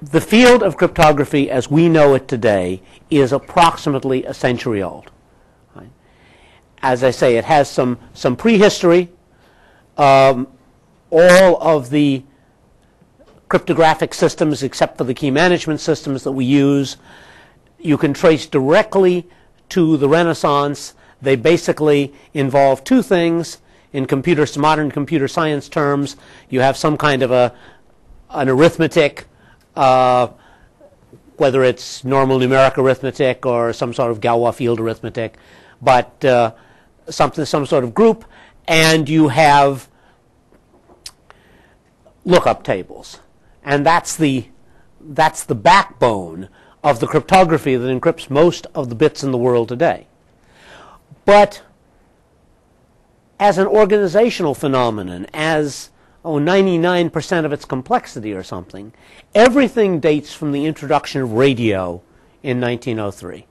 The field of cryptography as we know it today is approximately a century old. Right? As I say, it has some prehistory. All of the cryptographic systems, except for the key management systems that we use, you can trace directly to the Renaissance. They basically involve two things. In modern computer science terms, you have some kind of an arithmetic, whether it's normal numeric arithmetic or some sort of Galois field arithmetic, but some sort of group, and you have lookup tables, and that's the backbone of the cryptography that encrypts most of the bits in the world today. But as an organizational phenomenon, as 99% of its complexity or something, everything dates from the introduction of radio in 1903.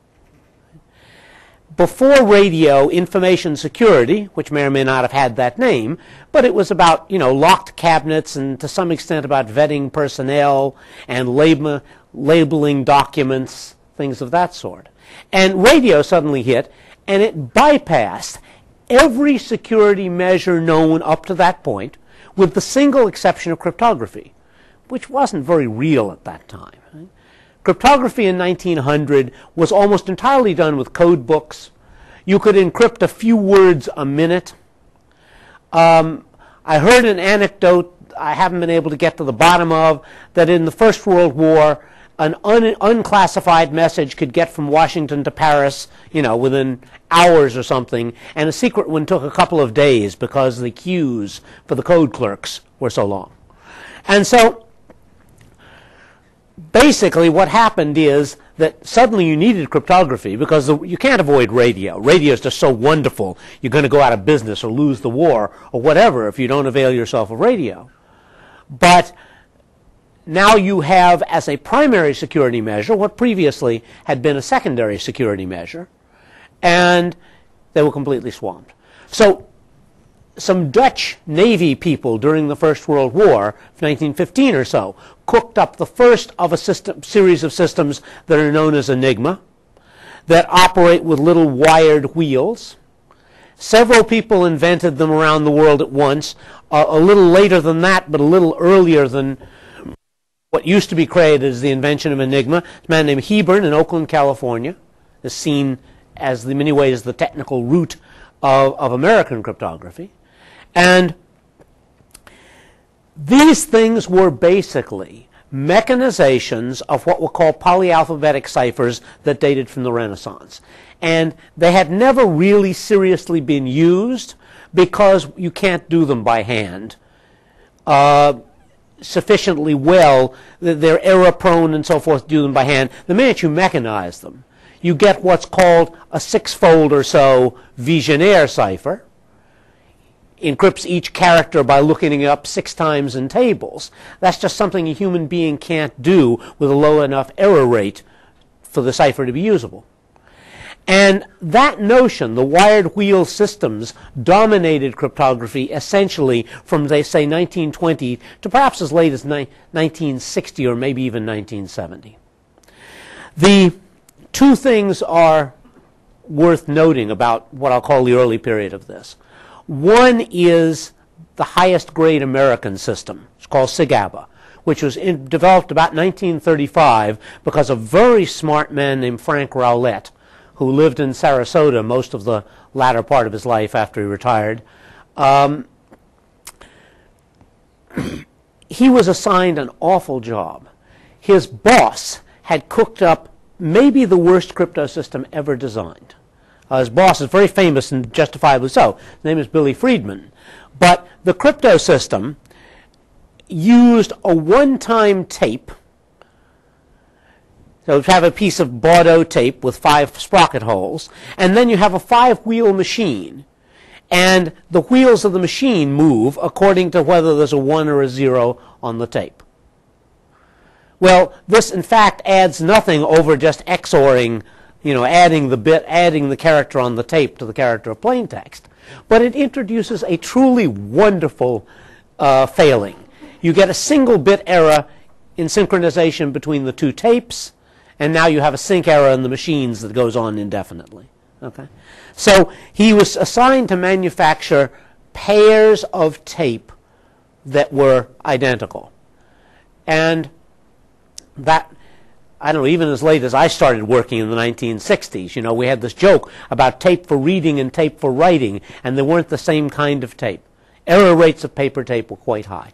Before radio, information security, which may or may not have had that name, but it was about, locked cabinets and to some extent about vetting personnel and labeling documents, things of that sort. And radio suddenly hit, and it bypassed every security measure known up to that point, with the single exception of cryptography, which wasn't very real at that time. Right? Cryptography in 1900 was almost entirely done with code books. You could encrypt a few words a minute. I heard an anecdote I haven't been able to get to the bottom of, that in the First World War, an unclassified message could get from Washington to Paris, within hours or something, and a secret one took a couple of days because the queues for the code clerks were so long. And so basically what happened is that suddenly you needed cryptography because you can't avoid radio. Radio is just so wonderful. You're going to go out of business or lose the war or whatever if you don't avail yourself of radio. But now you have as a primary security measure what previously had been a secondary security measure, and they were completely swamped. So some Dutch Navy people during the First World War, 1915 or so, cooked up the first of a series of systems that are known as Enigma, that operate with little wired wheels. Several people invented them around the world at once, a little later than that, but a little earlier than what used to be created as the invention of Enigma. A man named Hebern in Oakland, California, is seen as in many ways the technical root of American cryptography. And these things were basically mechanizations of what were called polyalphabetic ciphers that dated from the Renaissance. And they had never really seriously been used because you can't do them by hand sufficiently well. They're error-prone and so forth to do them by hand. The minute you mechanize them, you get what's called a six-fold or so Vigenère cipher. Encrypts each character by looking it up 6 times in tables. That's just something a human being can't do with a low enough error rate for the cipher to be usable. And that notion, the wired wheel systems, dominated cryptography essentially from, they say, 1920 to perhaps as late as 1960 or maybe even 1970. The two things are worth noting about what I'll call the early period of this. One is the highest grade American system. It's called SIGABA, which was developed about 1935 because a very smart man named Frank Rowlett, who lived in Sarasota most of the latter part of his life after he retired. He was assigned an awful job. His boss had cooked up maybe the worst crypto system ever designed. His boss is very famous and justifiably so. His name is Billy Friedman. But the crypto system used a one-time tape. So you have a piece of Bordeaux tape with 5 sprocket holes, and then you have a 5-wheel machine. And the wheels of the machine move according to whether there's a 1 or a 0 on the tape. Well, this in fact adds nothing over just XORing, adding the character on the tape to the character of plain text. But it introduces a truly wonderful failing. You get a single bit error in synchronization between the two tapes, and now you have a sync error in the machines that goes on indefinitely. Okay, so he was assigned to manufacture pairs of tape that were identical, and that, I don't know, even as late as I started working in the 1960s, you know, we had this joke about tape for reading and tape for writing, and they weren't the same kind of tape. Error rates of paper tape were quite high.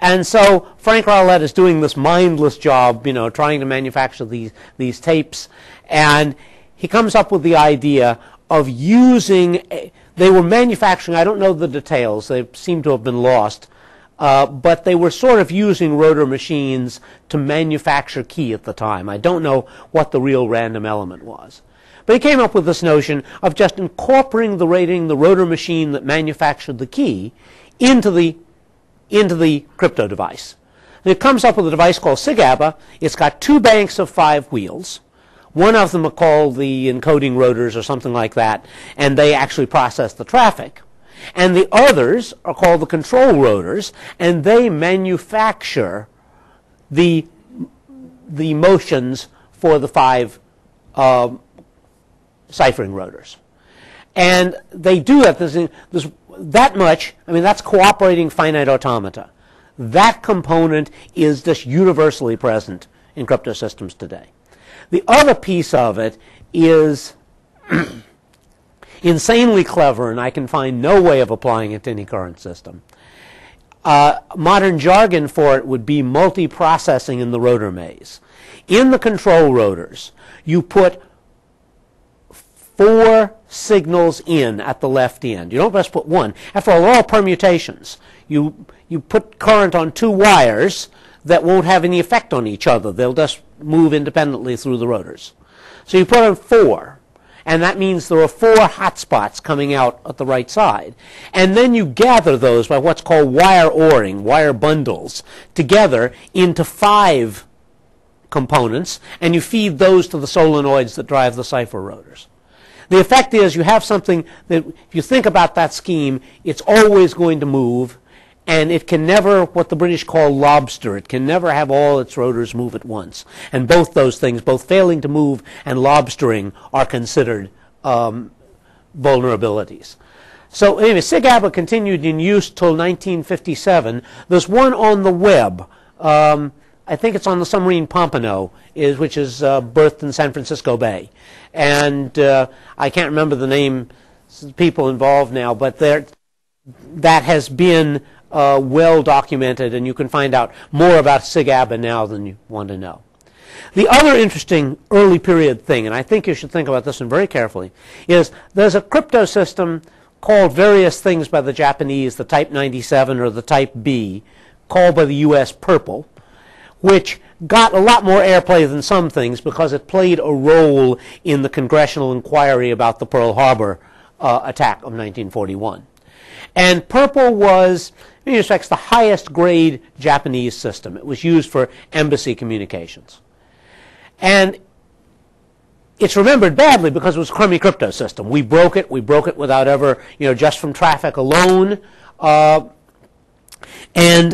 And so Frank Rowlett is doing this mindless job, you know, trying to manufacture these tapes, and he comes up with the idea of using, they were manufacturing, I don't know the details, they seem to have been lost, but they were sort of using rotor machines to manufacture key at the time. I don't know what the real random element was. But he came up with this notion of just incorporating the rotor machine that manufactured the key into the crypto device. And it comes up with a device called SIGABA. It's got two banks of 5 wheels. One of them are called the encoding rotors or something like that, and they actually process the traffic. And the others are called the control rotors, and they manufacture the motions for the 5 ciphering rotors. And they do that. There's that much, I mean, that's cooperating finite automata. That component is just universally present in crypto systems today. The other piece of it is insanely clever, and I can find no way of applying it to any current system. Modern jargon for it would be multiprocessing in the rotor maze. In the control rotors, you put 4 signals in at the left end. You don't just put one. After all, they're all permutations. You put current on 2 wires that won't have any effect on each other. They'll just move independently through the rotors. So you put on 4. And that means there are 4 hotspots coming out at the right side. And then you gather those by what's called wire o-ring, wire bundles, together into 5 components, and you feed those to the solenoids that drive the cipher rotors. The effect is you have something that, if you think about that scheme, it's always going to move, and it can never, what the British call lobster, it can never have all its rotors move at once. And both those things, both failing to move and lobstering, are considered vulnerabilities. So anyway, SIGABA continued in use till 1957. There's one on the web. I think it's on the submarine Pompano, which is berthed in San Francisco Bay. And I can't remember the name of the people involved now, but that has been well documented, and you can find out more about SIGABA now than you want to know. The other interesting early period thing, and I think you should think about this one very carefully, is there's a crypto system called various things by the Japanese, the Type 97 or the Type B, called by the US Purple, which got a lot more airplay than some things because it played a role in the congressional inquiry about the Pearl Harbor attack of 1941. And Purple was, in respects, the highest grade Japanese system. It was used for embassy communications. And it's remembered badly because it was a crummy crypto system. We broke it without ever, you know, just from traffic alone. And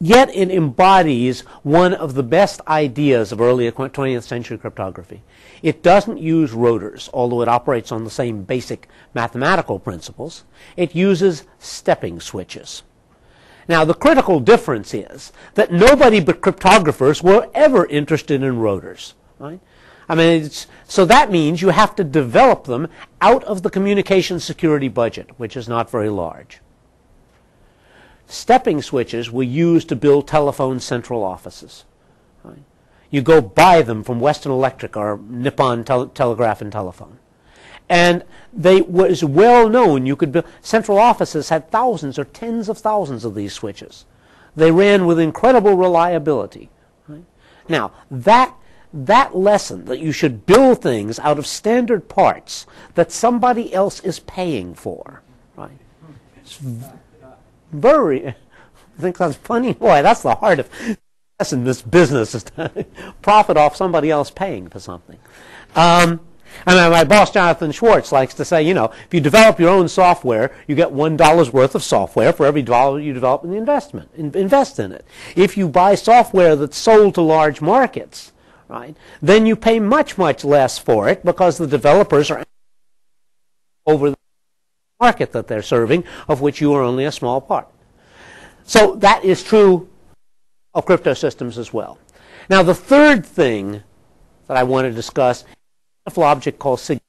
yet it embodies one of the best ideas of early 20th century cryptography. It doesn't use rotors, although it operates on the same basic mathematical principles. It uses stepping switches. Now, the critical difference is that nobody but cryptographers were ever interested in rotors, right? I mean, so that means you have to develop them out of the communication security budget, which is not very large. Stepping switches were used to build telephone central offices. Right? You go buy them from Western Electric or Nippon Telegraph and Telephone. And they was well known you could build. Central offices had thousands or tens of thousands of these switches. They ran with incredible reliability. Right? Now, that lesson that you should build things out of standard parts that somebody else is paying for, right? I think that's funny. Boy, that's the heart of in this business, is to profit off somebody else paying for something. I mean, my boss, Jonathan Schwartz, likes to say, you know, if you develop your own software, you get $1 worth of software for every dollar you develop in the investment. Invest in it. If you buy software that's sold to large markets, right, then you pay much, much less for it because the developers are over the market that they're serving, of which you are only a small part. So that is true of crypto systems as well. Now, the third thing that I want to discuss, a object called SIG.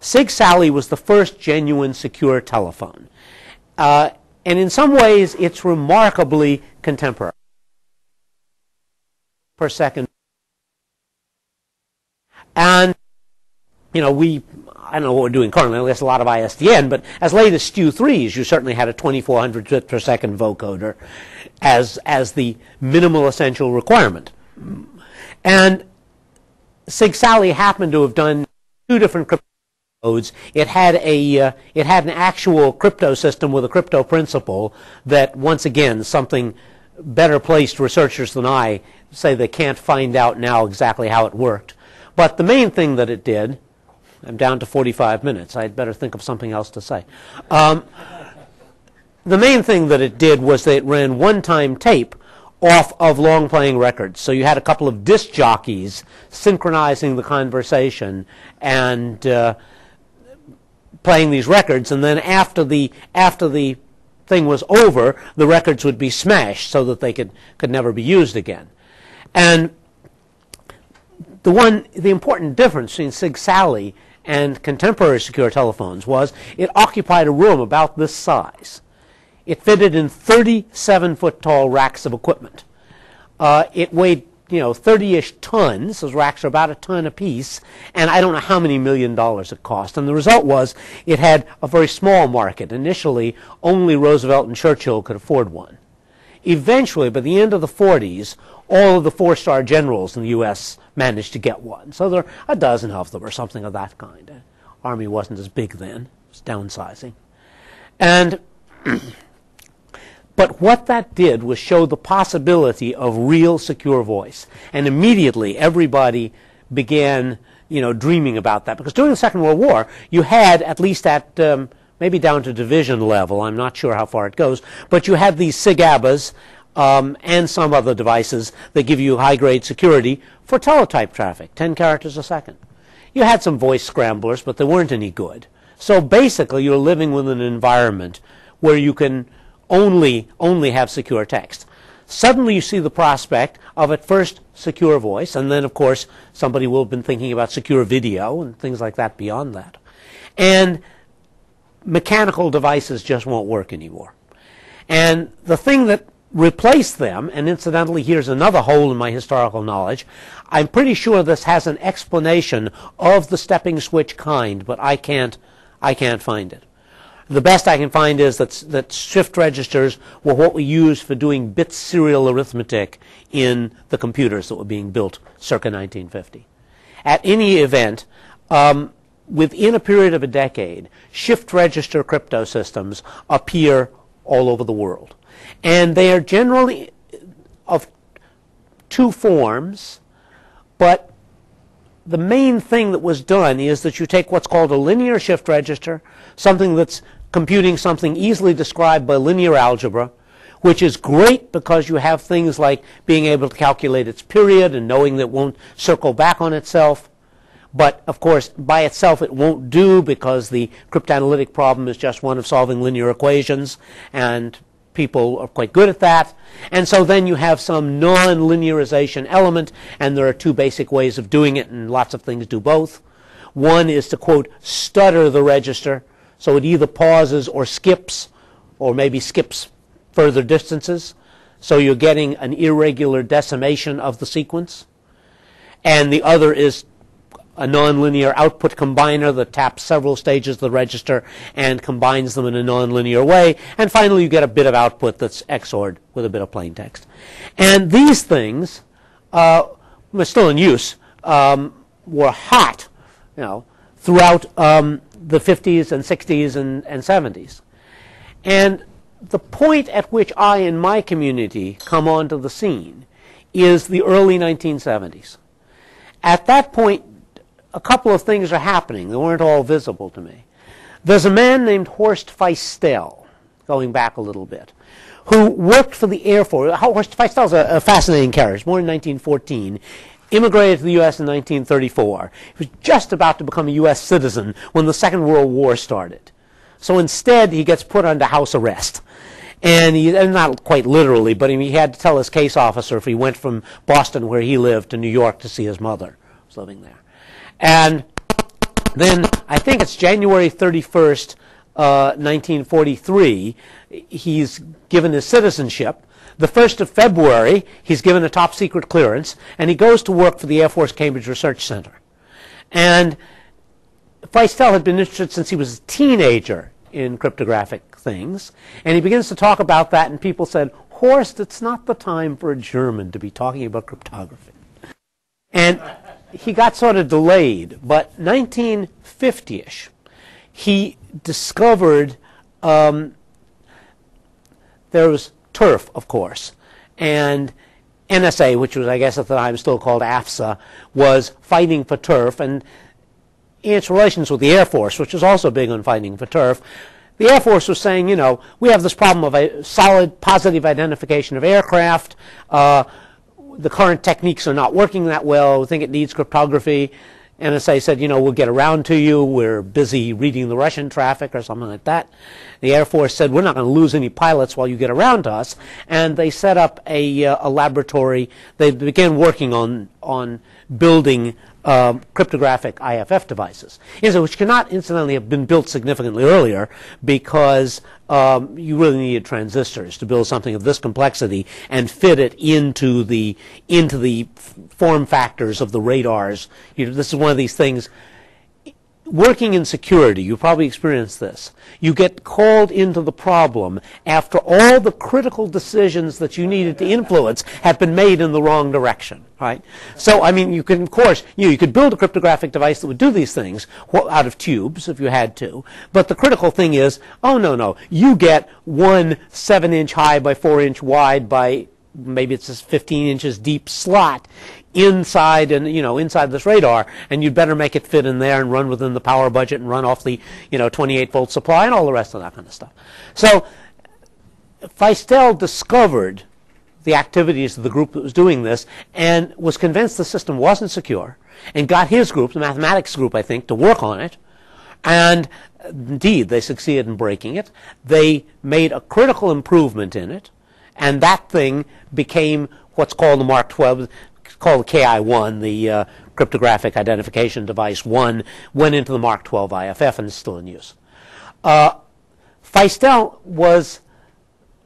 SIG Sally was the first genuine secure telephone. And in some ways, it's remarkably contemporary. Per second. And, you know, I don't know what we're doing currently, there's a lot of ISDN, but as late as STU3s, you certainly had a 2400 bit per second vocoder as the minimal essential requirement. And Sig Sally happened to have done two different crypto modes. It had an actual crypto system with a crypto principle that, once again, something better placed researchers than I say they can't find out now exactly how it worked. But the main thing that it did, I'm down to 45 minutes. I'd better think of something else to say. The main thing that it did was that it ran one-time tape off of long-playing records. So you had a couple of disc jockeys synchronizing the conversation and playing these records. And then after the thing was over, the records would be smashed so that they could never be used again. And the important difference between Sig Sally and contemporary secure telephones was it occupied a room about this size. It fitted in 37-foot-tall racks of equipment. It weighed, you know, 30-ish tons. Those racks are about a ton apiece, and I don't know how many $1 million it cost. And the result was it had a very small market. Initially, only Roosevelt and Churchill could afford one. Eventually, by the end of the 40s, all of the four-star generals in the U.S. managed to get one. So there are a dozen of them or something of that kind. Army wasn't as big then. It was downsizing. And but what that did was show the possibility of real secure voice. And immediately everybody began, you know, dreaming about that. Because during the Second World War, you had, at least at maybe down to division level, I'm not sure how far it goes, but you had these SIGABAs and some other devices that give you high-grade security for teletype traffic, 10 characters a second. You had some voice scramblers, but they weren't any good. So basically, you're living with an environment where you can only have secure text. Suddenly you see the prospect of at first secure voice, and then of course somebody will have been thinking about secure video and things like that beyond that. And mechanical devices just won't work anymore. And the thing that replaced them, and incidentally here's another hole in my historical knowledge, I'm pretty sure this has an explanation of the stepping switch kind, but I can't find it. The best I can find is that shift registers were what we used for doing bit serial arithmetic in the computers that were being built circa 1950. At any event, within a period of a decade, shift register crypto systems appear all over the world. And they are generally of two forms, but the main thing that was done is that you take what's called a linear shift register, something that's computing something easily described by linear algebra, which is great because you have things like being able to calculate its period and knowing that it won't circle back on itself. But, of course, by itself it won't do because the cryptanalytic problem is just one of solving linear equations, and people are quite good at that. And so then you have some non-linearization element, and there are two basic ways of doing it, and lots of things do both. One is to, quote, stutter the register. So it either pauses or skips, or maybe skips further distances. So you're getting an irregular decimation of the sequence. And the other is a nonlinear output combiner that taps several stages of the register and combines them in a nonlinear way. And finally, you get a bit of output that's XORed with a bit of plain text. And these things were still in use, were hot, you know, throughout the 50s and 60s and 70s. And the point at which I and my community come onto the scene is the early 1970s. At that point, a couple of things are happening that weren't all visible to me. There's a man named Horst Feistel, going back a little bit, who worked for the Air Force. Horst Feistel's a fascinating character. Born in 1914, immigrated to the U.S. in 1934. He was just about to become a U.S. citizen when the Second World War started. So instead, he gets put under house arrest. And he, not quite literally, but he had to tell his case officer if he went from Boston, where he lived, to New York to see his mother, who was living there. And then, I think it's January 31st, 1943, he's given his citizenship. The 1st of February, he's given a top-secret clearance, and he goes to work for the Air Force Cambridge Research Center. And Feistel had been interested since he was a teenager in cryptographic things, and he begins to talk about that, and people said, Horst, it's not the time for a German to be talking about cryptography. And he got sort of delayed, but 1950-ish, he discovered there was TURF, of course, and NSA, which was, I guess at the time still called AFSA, was fighting for TURF, and in its relations with the Air Force, which was also big on fighting for TURF, the Air Force was saying, you know, we have this problem of a solid, positive identification of aircraft. The current techniques are not working that well. We think it needs cryptography. NSA said, you know, we'll get around to you. We're busy reading the Russian traffic or something like that. The Air Force said, we're not going to lose any pilots while you get around to us. And they set up a laboratory. They began working on building cryptographic IFF devices, which cannot, incidentally, have been built significantly earlier because you really needed transistors to build something of this complexity and fit it into the form factors of the radars. You know, this is one of these things. Working in security, you probably experienced this. You get called into the problem after all the critical decisions that you needed to influence have been made in the wrong direction, right? So, I mean, you could, of course, you could build a cryptographic device that would do these things out of tubes if you had to, but the critical thing is, oh, no, no, you get one 7-inch high by 4-inch wide by maybe it's this 15 inches deep slot inside, and you know, inside this radar, and you'd better make it fit in there and run within the power budget and run off the, you know, 28-volt supply and all the rest of that kind of stuff. So Feistel discovered the activities of the group that was doing this and was convinced the system wasn't secure and got his group, the mathematics group, I think, to work on it. And indeed, they succeeded in breaking it. They made a critical improvement in it. And that thing became what's called the Mark 12, called the KI-1, the cryptographic identification device 1, went into the Mark 12 IFF and is still in use. Feistel was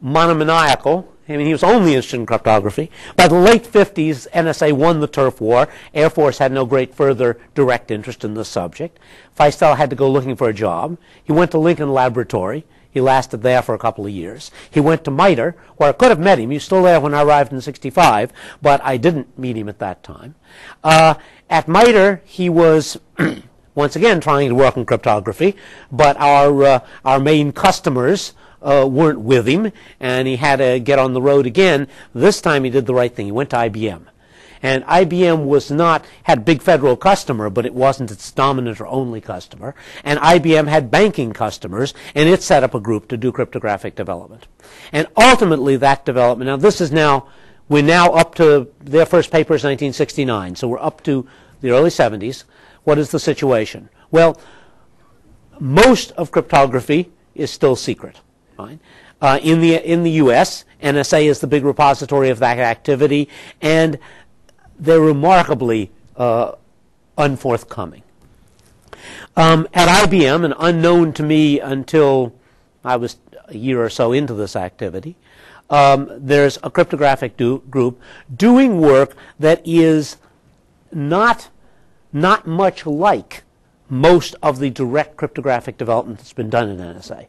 monomaniacal. I mean, he was only interested in cryptography. By the late 50s, NSA won the turf war. Air Force had no great further direct interest in the subject. Feistel had to go looking for a job. He went to Lincoln Laboratory. He lasted there for a couple of years. He went to MITRE, where I could have met him. He was still there when I arrived in 65, but I didn't meet him at that time. At MITRE, he was, once again, trying to work on cryptography, but our main customers weren't with him, and he had to get on the road again. This time he did the right thing. He went to IBM. And IBM was not, had a big federal customer, but it wasn't its dominant or only customer. And IBM had banking customers, and it set up a group to do cryptographic development. And ultimately that development, now this is now, we're now up to, their first paper is 1969, so we're up to the early 70s. What is the situation? Well, most of cryptography is still secret. Fine. In the U.S., NSA is the big repository of that activity, and they're remarkably unforthcoming. At IBM, and unknown to me until I was a year or so into this activity, there's a cryptographic group doing work that is not much like most of the direct cryptographic development that's been done in NSA.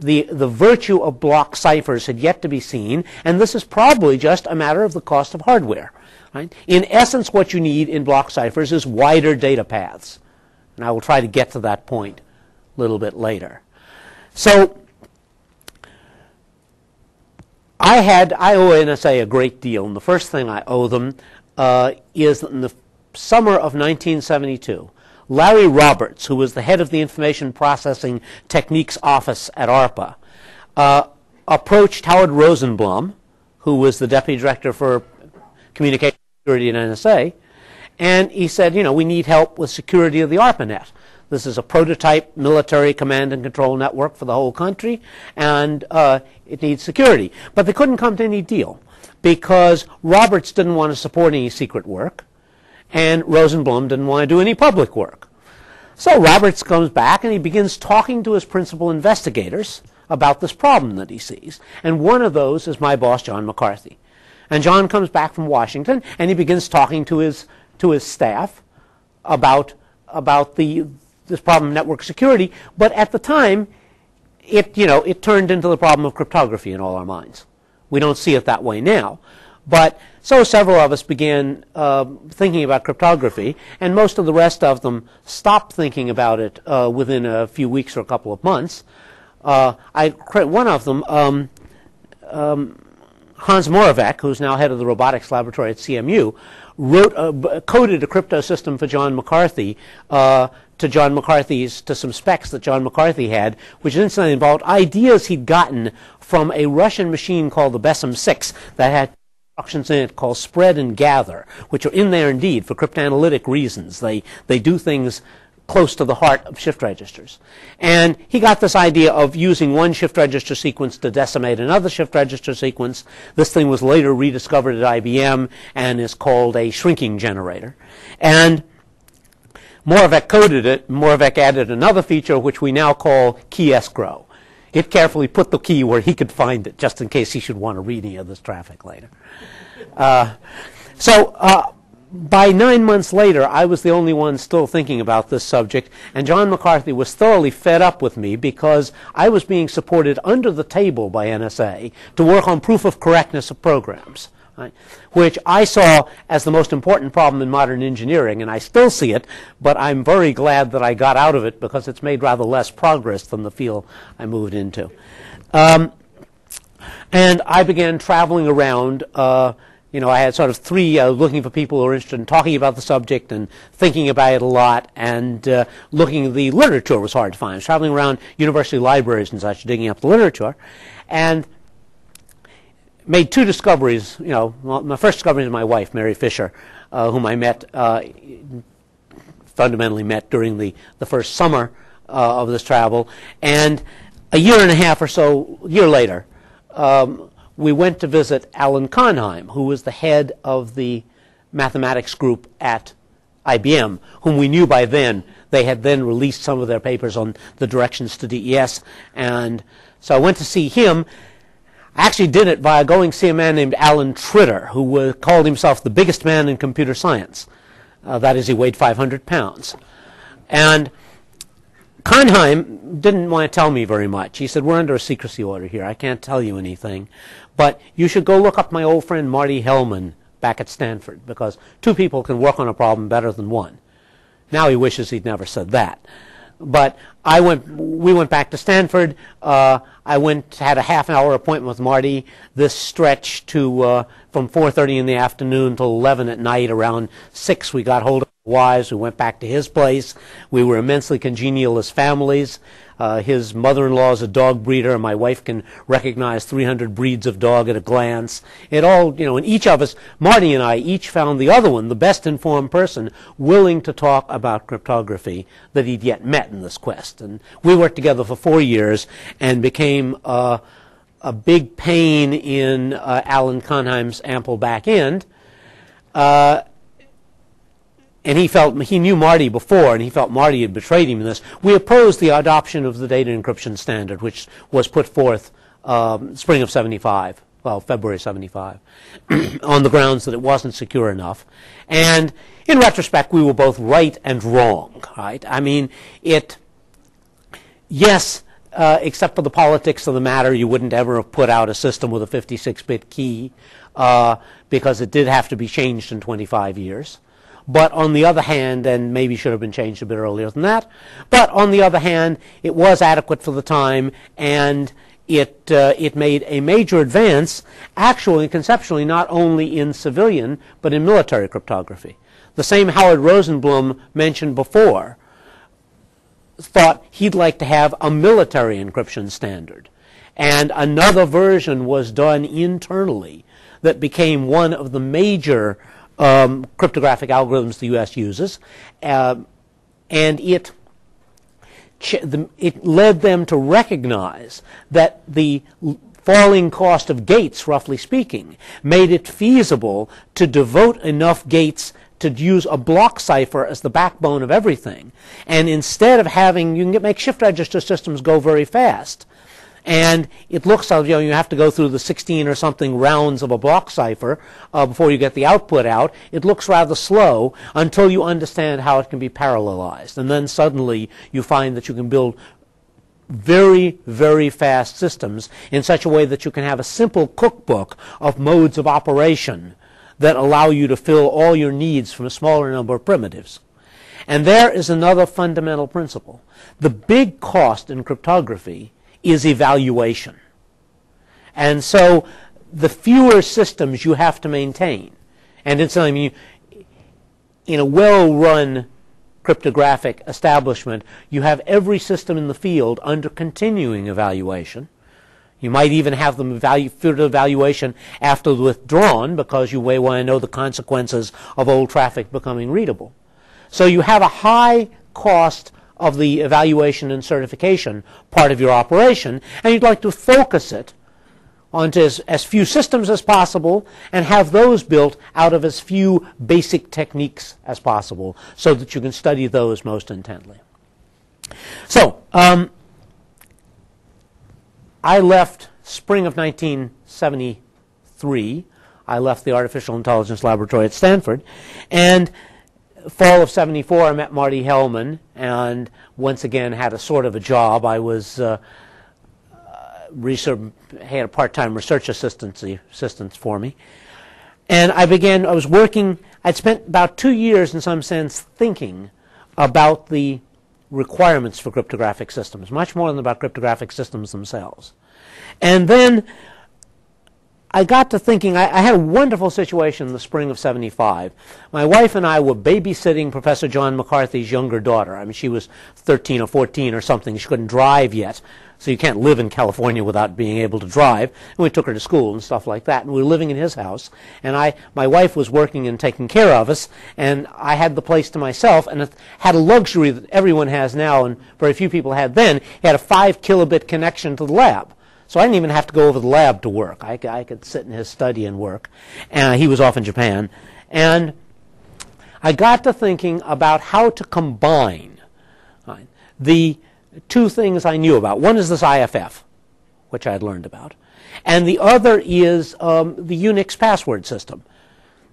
The virtue of block ciphers had yet to be seen, and this is probably just a matter of the cost of hardware. Right? In essence, what you need in block ciphers is wider data paths, and I will try to get to that point a little bit later. So I owe NSA a great deal, and the first thing I owe them is that in the summer of 1972, Larry Roberts, who was the head of the Information Processing Techniques Office at ARPA, approached Howard Rosenblum, who was the Deputy Director for Communication Security at NSA, and he said, you know, we need help with security of the ARPANET. This is a prototype military command and control network for the whole country, and it needs security. But they couldn't come to any deal because Roberts didn't want to support any secret work, and Rosenblum didn't want to do any public work. So Roberts comes back and he begins talking to his principal investigators about this problem that he sees. And one of those is my boss, John McCarthy. And John comes back from Washington and he begins talking to his staff about this problem of network security, but at the time, it turned into the problem of cryptography in all our minds. We don't see it that way now, but so several of us began thinking about cryptography, and most of the rest of them stopped thinking about it within a few weeks or a couple of months. One of them, Hans Moravec, who's now head of the robotics laboratory at CMU, coded a crypto system for John McCarthy to some specs that John McCarthy had, which incidentally involved ideas he'd gotten from a Russian machine called the Besom 6 that had instructions in it called spread and gather, which are in there indeed for cryptanalytic reasons. They do things close to the heart of shift registers. And he got this idea of using one shift register sequence to decimate another shift register sequence. This thing was later rediscovered at IBM and is called a shrinking generator. And Moravec coded it. Moravec added another feature which we now call key escrow. It carefully put the key where he could find it just in case he should want to read any of this traffic later. By 9 months later, I was the only one still thinking about this subject, and John McCarthy was thoroughly fed up with me because I was being supported under the table by NSA to work on proof of correctness of programs, right, which I saw as the most important problem in modern engineering, and I still see it, but I'm very glad that I got out of it because it's made rather less progress than the field I moved into. And I began traveling around. I had sort of three, looking for people who were interested in talking about the subject and thinking about it a lot, and looking at the literature was hard to find. I was traveling around university libraries and such, digging up the literature, and made two discoveries. My first discovery is my wife, Mary Fisher, whom I met, fundamentally met during the first summer of this travel. And a year and a half or so, year later, we went to visit Alan Konheim, who was the head of the mathematics group at IBM, whom we knew by then. They had then released some of their papers on the directions to DES. And so I went to see him. I actually did it by going to see a man named Alan Tritter, who called himself the biggest man in computer science. That is, he weighed 500 pounds. And Konheim didn't want to tell me very much. He said, we're under a secrecy order here. I can't tell you anything. But you should go look up my old friend Marty Hellman back at Stanford, because two people can work on a problem better than one. Now he wishes he'd never said that. But we went back to Stanford. Had a half-hour appointment with Marty. This stretched to from 4:30 in the afternoon till 11 at night. Around 6, we got hold of wives. We went back to his place. We were immensely congenial as families. His mother-in-law is a dog breeder, and my wife can recognize 300 breeds of dog at a glance. It all, and each of us, Marty and I, each found the other one the best-informed person willing to talk about cryptography that he'd yet met in this quest. And we worked together for 4 years and became a big pain in Alan Konheim's ample back end. And he knew Marty before, and he felt Marty had betrayed him in this. We opposed the adoption of the data encryption standard, which was put forth spring of 75, well, February 75, on the grounds that it wasn't secure enough. And in retrospect, we were both right and wrong, right? I mean, yes, except for the politics of the matter, you wouldn't ever have put out a system with a 56-bit key because it did have to be changed in 25 years. But on the other hand, and maybe should have been changed a bit earlier than that, but on the other hand, it was adequate for the time, and it made a major advance, actually and conceptually, not only in civilian but in military cryptography. The same Howard Rosenblum mentioned before thought he'd like to have a military encryption standard, and another version was done internally that became one of the major cryptographic algorithms the U.S. uses, and it led them to recognize that the falling cost of gates, roughly speaking, made it feasible to devote enough gates to use a block cipher as the backbone of everything. And instead of having, you can make shift register systems go very fast. And it looks like, you know, you have to go through the 16 or something rounds of a block cipher before you get the output out. It looks rather slow until you understand how it can be parallelized. And then suddenly you find that you can build very, very fast systems in such a way that you can have a simple cookbook of modes of operation that allow you to fill all your needs from a smaller number of primitives. And there is another fundamental principle. The big cost in cryptography is evaluation. And so the fewer systems you have to maintain, and incidentally, in a well-run cryptographic establishment, you have every system in the field under continuing evaluation. You might even have them evaluation after withdrawn, because you may want to know the consequences of old traffic becoming readable. So you have a high cost of the evaluation and certification part of your operation, and you'd like to focus it onto as few systems as possible and have those built out of as few basic techniques as possible so that you can study those most intently. So I left spring of 1973. I left the Artificial Intelligence Laboratory at Stanford, and fall of '74, I met Marty Hellman, and once again had a sort of a job. I was had a part-time research assistants for me, and I was working. I'd spent about 2 years, in some sense, thinking about the requirements for cryptographic systems, much more than about cryptographic systems themselves. And then I got to thinking, I had a wonderful situation in the spring of '75. My wife and I were babysitting Professor John McCarthy's younger daughter. I mean, she was 13 or 14 or something. She couldn't drive yet, so you can't live in California without being able to drive. And we took her to school and stuff like that, and we were living in his house. And my wife was working and taking care of us, and I had the place to myself, and it had a luxury that everyone has now and very few people had then. It had a 5 kilobit connection to the lab. So I didn't even have to go over to the lab to work. I could sit in his study and work. He was off in Japan. And I got to thinking about how to combine the two things I knew about. One is this IFF, which I had learned about. And the other is the Unix password system.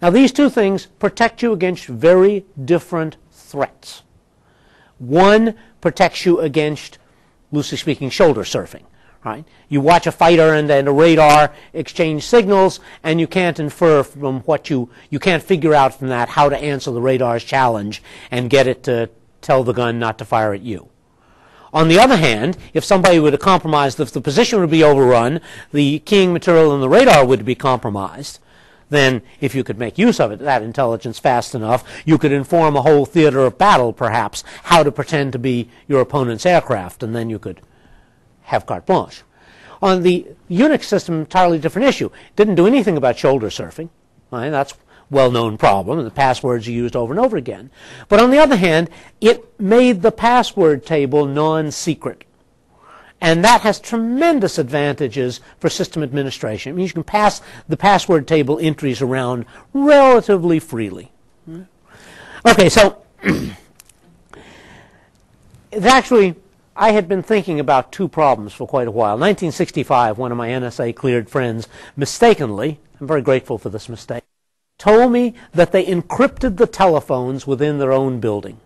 Now, these two things protect you against very different threats. One protects you against, loosely speaking, shoulder surfing. Right? You watch a fighter and a radar exchange signals, and you can't infer from what you can't figure out from that how to answer the radar's challenge and get it to tell the gun not to fire at you. On the other hand, if somebody were to compromise, if the position would be overrun, the keying material in the radar would be compromised, then if you could make use of it, that intelligence fast enough, you could inform a whole theater of battle, perhaps, how to pretend to be your opponent's aircraft, and then you could have carte blanche. On the Unix system, entirely different issue. Didn't do anything about shoulder surfing. Right? That's a well-known problem, and the passwords are used over and over again. But on the other hand, it made the password table non-secret. And that has tremendous advantages for system administration. It means you can pass the password table entries around relatively freely. Okay, so it's actually, I had been thinking about two problems for quite a while. 1965, one of my NSA-cleared friends mistakenly, I'm very grateful for this mistake, told me that they encrypted the telephones within their own building.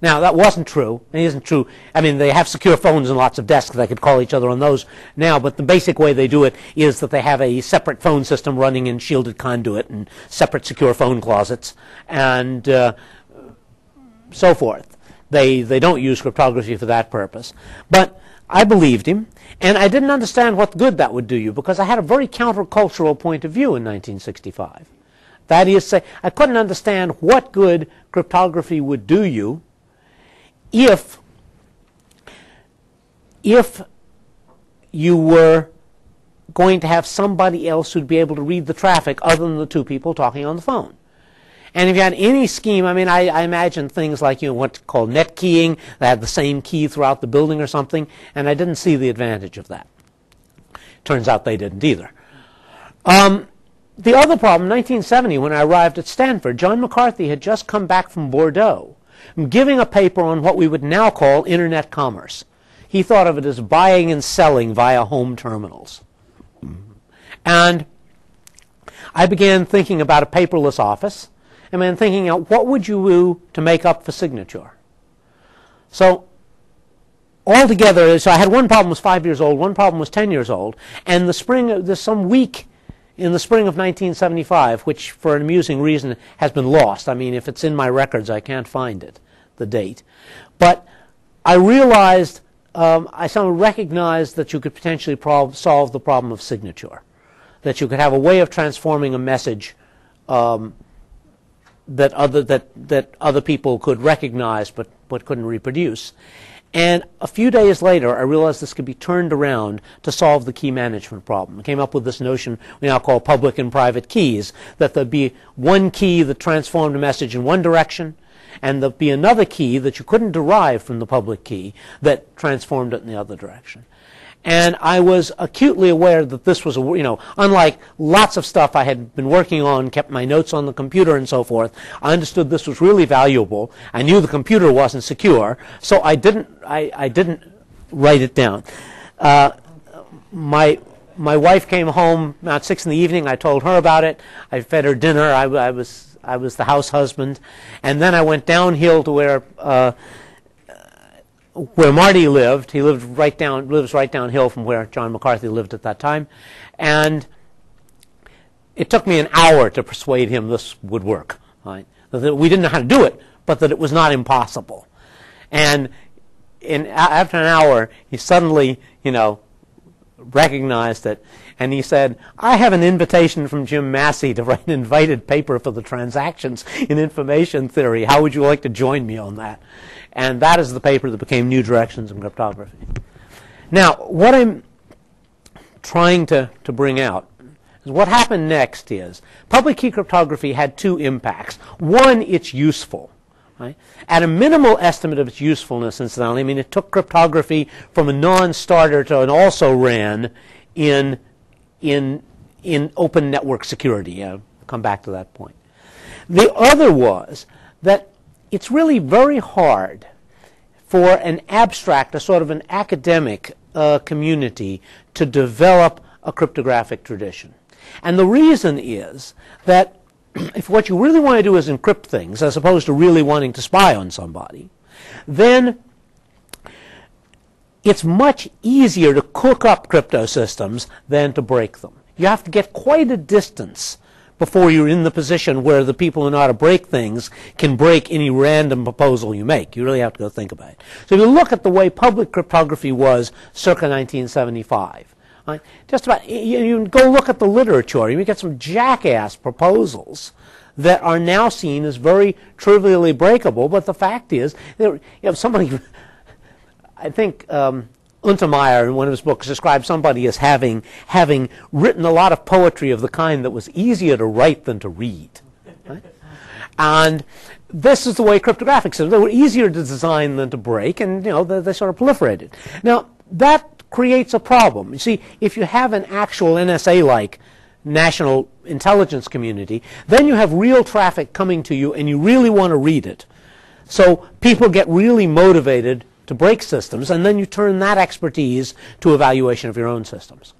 Now, that wasn't true. It isn't true. I mean, they have secure phones and lots of desks. They could call each other on those now, but the basic way they do it is that they have a separate phone system running in shielded conduit and separate secure phone closets and so forth. They don't use cryptography for that purpose. But I believed him, and I didn't understand what good that would do you, because I had a very countercultural point of view in 1965. That is to say, I couldn't understand what good cryptography would do you if you were going to have somebody else who'd be able to read the traffic other than the two people talking on the phone. And if you had any scheme, I mean, I imagine things like, you know, what's called net keying, that had the same key throughout the building or something, and I didn't see the advantage of that. Turns out they didn't either. The other problem, 1970, when I arrived at Stanford, John McCarthy had just come back from Bordeaux, giving a paper on what we would now call internet commerce. He thought of it as buying and selling via home terminals. And I began thinking about a paperless office. I mean, thinking out what would you do to make up for signature. So altogether, so I had one problem was 5 years old, one problem was 10 years old, and the spring, there's some week in the spring of 1975, which for an amusing reason has been lost. I mean, if it's in my records, I can't find it, the date. But I realized, I somehow recognized that you could potentially solve the problem of signature, that you could have a way of transforming a message that other people could recognize but couldn't reproduce. And a few days later, I realized this could be turned around to solve the key management problem. I came up with this notion we now call public and private keys, that there'd be one key that transformed a message in one direction, and there'd be another key that you couldn't derive from the public key that transformed it in the other direction. And I was acutely aware that this was, you know, unlike lots of stuff I had been working on, kept my notes on the computer and so forth, I understood this was really valuable. I knew the computer wasn't secure, so I didn't write it down. My wife came home about 6 in the evening. I told her about it. I fed her dinner. I was the house husband, and then I went downhill to where Marty lived. He lived lives right downhill from where John McCarthy lived at that time. And it took me an hour to persuade him this would work. Right? That we didn't know how to do it, but that it was not impossible. And after an hour, he suddenly, you know, recognized it. And he said, I have an invitation from Jim Massey to write an invited paper for the transactions in information theory. How would you like to join me on that? And that is the paper that became New Directions in Cryptography. Now, what I'm trying to bring out is what happened next is public key cryptography had two impacts. One, it's useful. Right? At a minimal estimate of its usefulness, incidentally, I mean, it took cryptography from a non-starter to an also-ran in open network security. I'll come back to that point. The other was that it's really very hard for an abstract, a sort of an academic community to develop a cryptographic tradition. And the reason is that if what you really want to do is encrypt things, as opposed to really wanting to spy on somebody, then it's much easier to cook up crypto systems than to break them. You have to get quite a distance before you're in the position where the people who know how to break things can break any random proposal you make. You really have to go think about it. So if you look at the way public cryptography was circa 1975, right? Just about, you go look at the literature, you get some jackass proposals that are now seen as very trivially breakable, but the fact is, you know, somebody, I think, Untermeyer, in one of his books, describes somebody as having written a lot of poetry of the kind that was easier to write than to read. Right? And this is the way cryptographic systems, they were easier to design than to break, and you know they sort of proliferated. Now, that creates a problem. You see, if you have an actual NSA-like national intelligence community, then you have real traffic coming to you, and you really want to read it. So people get really motivated to break systems, and then you turn that expertise to evaluation of your own systems.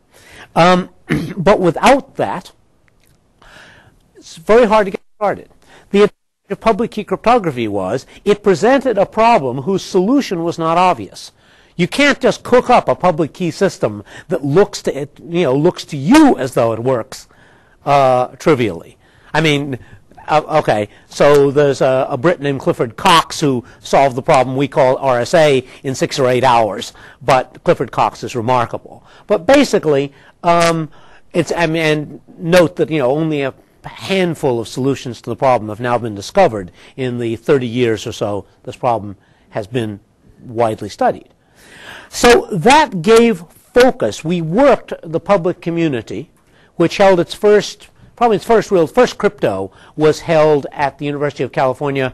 But without that, it's very hard to get started. The advantage of public key cryptography was it presented a problem whose solution was not obvious. You can't just cook up a public key system that looks to you as though it works trivially. I mean, Okay, so there's a Brit named Clifford Cox who solved the problem we call RSA in 6 or 8 hours, but Clifford Cox is remarkable. But basically, and note that, you know, only a handful of solutions to the problem have now been discovered in the 30 years or so this problem has been widely studied. So that gave focus. We worked the public community, which held its first, probably its first real, first crypto was held at the University of California,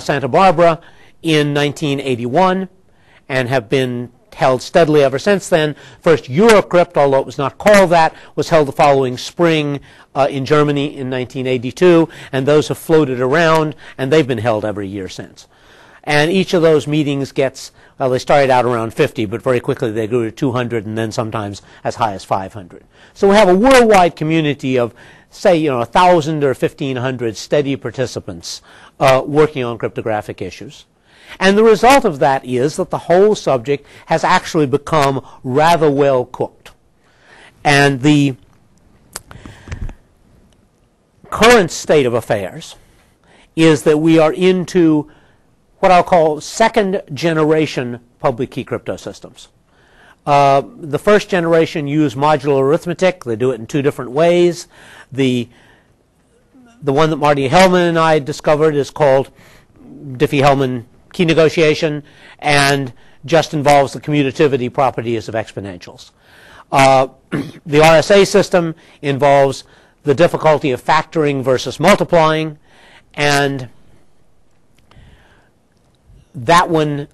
Santa Barbara in 1981, and have been held steadily ever since then. First Eurocrypt, although it was not called that, was held the following spring in Germany in 1982, and those have floated around, and they've been held every year since. And each of those meetings gets, well, they started out around 50, but very quickly they grew to 200 and then sometimes as high as 500. So we have a worldwide community of, say, you know, 1,000 or 1,500 steady participants working on cryptographic issues. And the result of that is that the whole subject has actually become rather well cooked. And the current state of affairs is that we are into what I'll call second-generation public key crypto systems. The first generation use modular arithmetic. They do it in two different ways. The one that Marty Hellman and I discovered is called Diffie-Hellman key negotiation, and just involves the commutativity properties of exponentials. The RSA system involves the difficulty of factoring versus multiplying, and that one,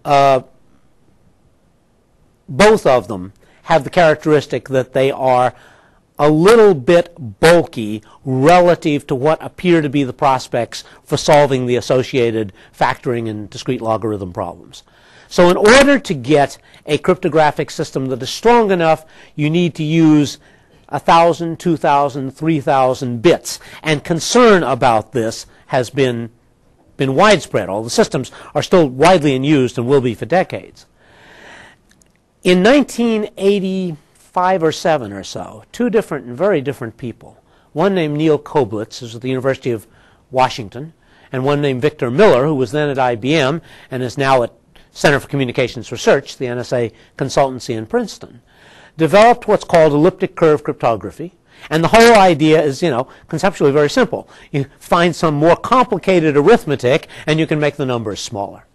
both of them have the characteristic that they are a little bit bulky relative to what appear to be the prospects for solving the associated factoring and discrete logarithm problems. So in order to get a cryptographic system that is strong enough, you need to use 1,000, 2,000, 3,000 bits. And concern about this has been widespread. All the systems are still widely in use and will be for decades. In 1985 or 7 or so, two different and very different people, one named Neil Koblitz, who's at the University of Washington, and one named Victor Miller, who was then at IBM and is now at Center for Communications Research, the NSA consultancy in Princeton, developed what's called elliptic curve cryptography. And the whole idea is, you know, conceptually very simple. You find some more complicated arithmetic, and you can make the numbers smaller.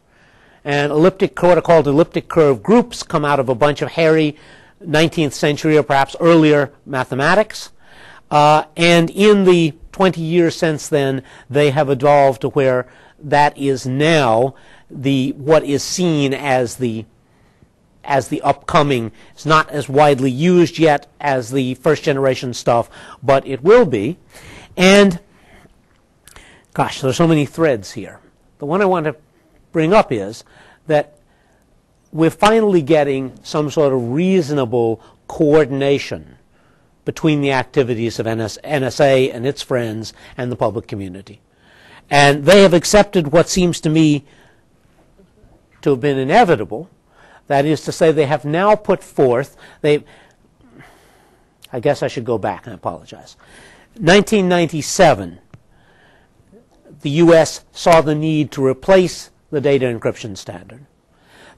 And elliptic, what are called elliptic curve groups, come out of a bunch of hairy 19th century or perhaps earlier mathematics. And in the 20 years since then, they have evolved to where that is now the what is seen as the upcoming. It's not as widely used yet as the first generation stuff, but it will be. And gosh, there's so many threads here. The one I want to bring up is that we're finally getting some sort of reasonable coordination between the activities of NSA and its friends and the public community. And they have accepted what seems to me to have been inevitable. That is to say, they have now put forth, I guess I should go back, I apologize. 1997, the US saw the need to replace the data encryption standard.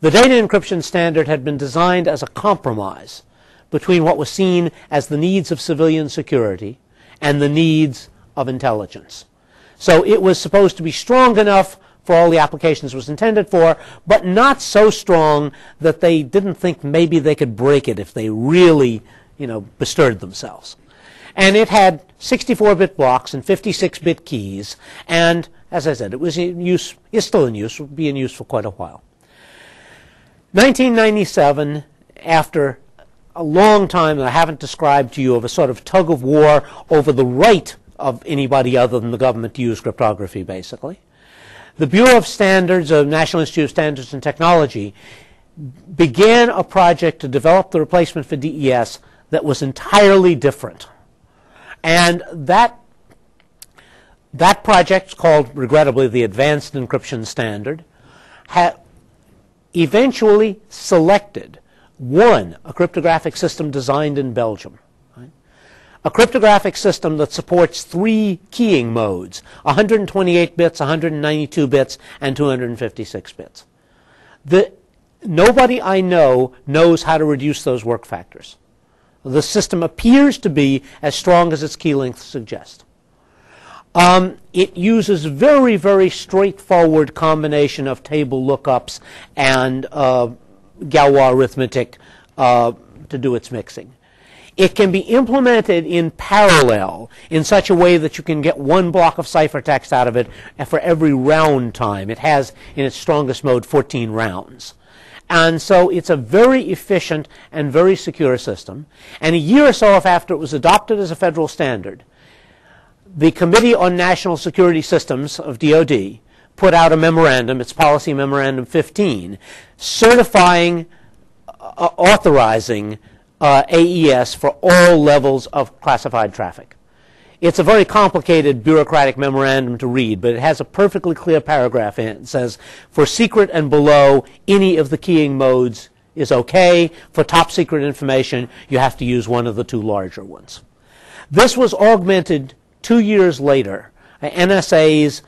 The data encryption standard had been designed as a compromise between what was seen as the needs of civilian security and the needs of intelligence. So it was supposed to be strong enough for all the applications it was intended for, but not so strong that they didn't think maybe they could break it if they really, you know, bestirred themselves. And it had 64-bit blocks and 56-bit keys, and as I said, it was in use, is still in use, will be in use for quite a while. 1997, after a long time that I haven't described to you, of a sort of tug of war over the right of anybody other than the government to use cryptography, basically, the Bureau of Standards of National Institute of Standards and Technology began a project to develop the replacement for DES that was entirely different. And that project, called regrettably the Advanced Encryption Standard, had eventually selected, one, a cryptographic system designed in Belgium. Right? a cryptographic system that supports three keying modes, 128 bits, 192 bits, and 256 bits. Nobody I know knows how to reduce those work factors. The system appears to be as strong as its key length suggests. It uses very, very straightforward combination of table lookups and Galois arithmetic to do its mixing. It can be implemented in parallel in such a way that you can get one block of ciphertext out of it for every round time. It has, in its strongest mode, 14 rounds. And so it's a very efficient and very secure system. And a year or so after it was adopted as a federal standard, the Committee on National Security Systems of DOD put out a memorandum, its Policy Memorandum 15, certifying, authorizing AES for all levels of classified traffic. It's a very complicated bureaucratic memorandum to read, but it has a perfectly clear paragraph in it. It says, for secret and below, any of the keying modes is okay. For top secret information, you have to use one of the two larger ones. This was augmented 2 years later. NSA's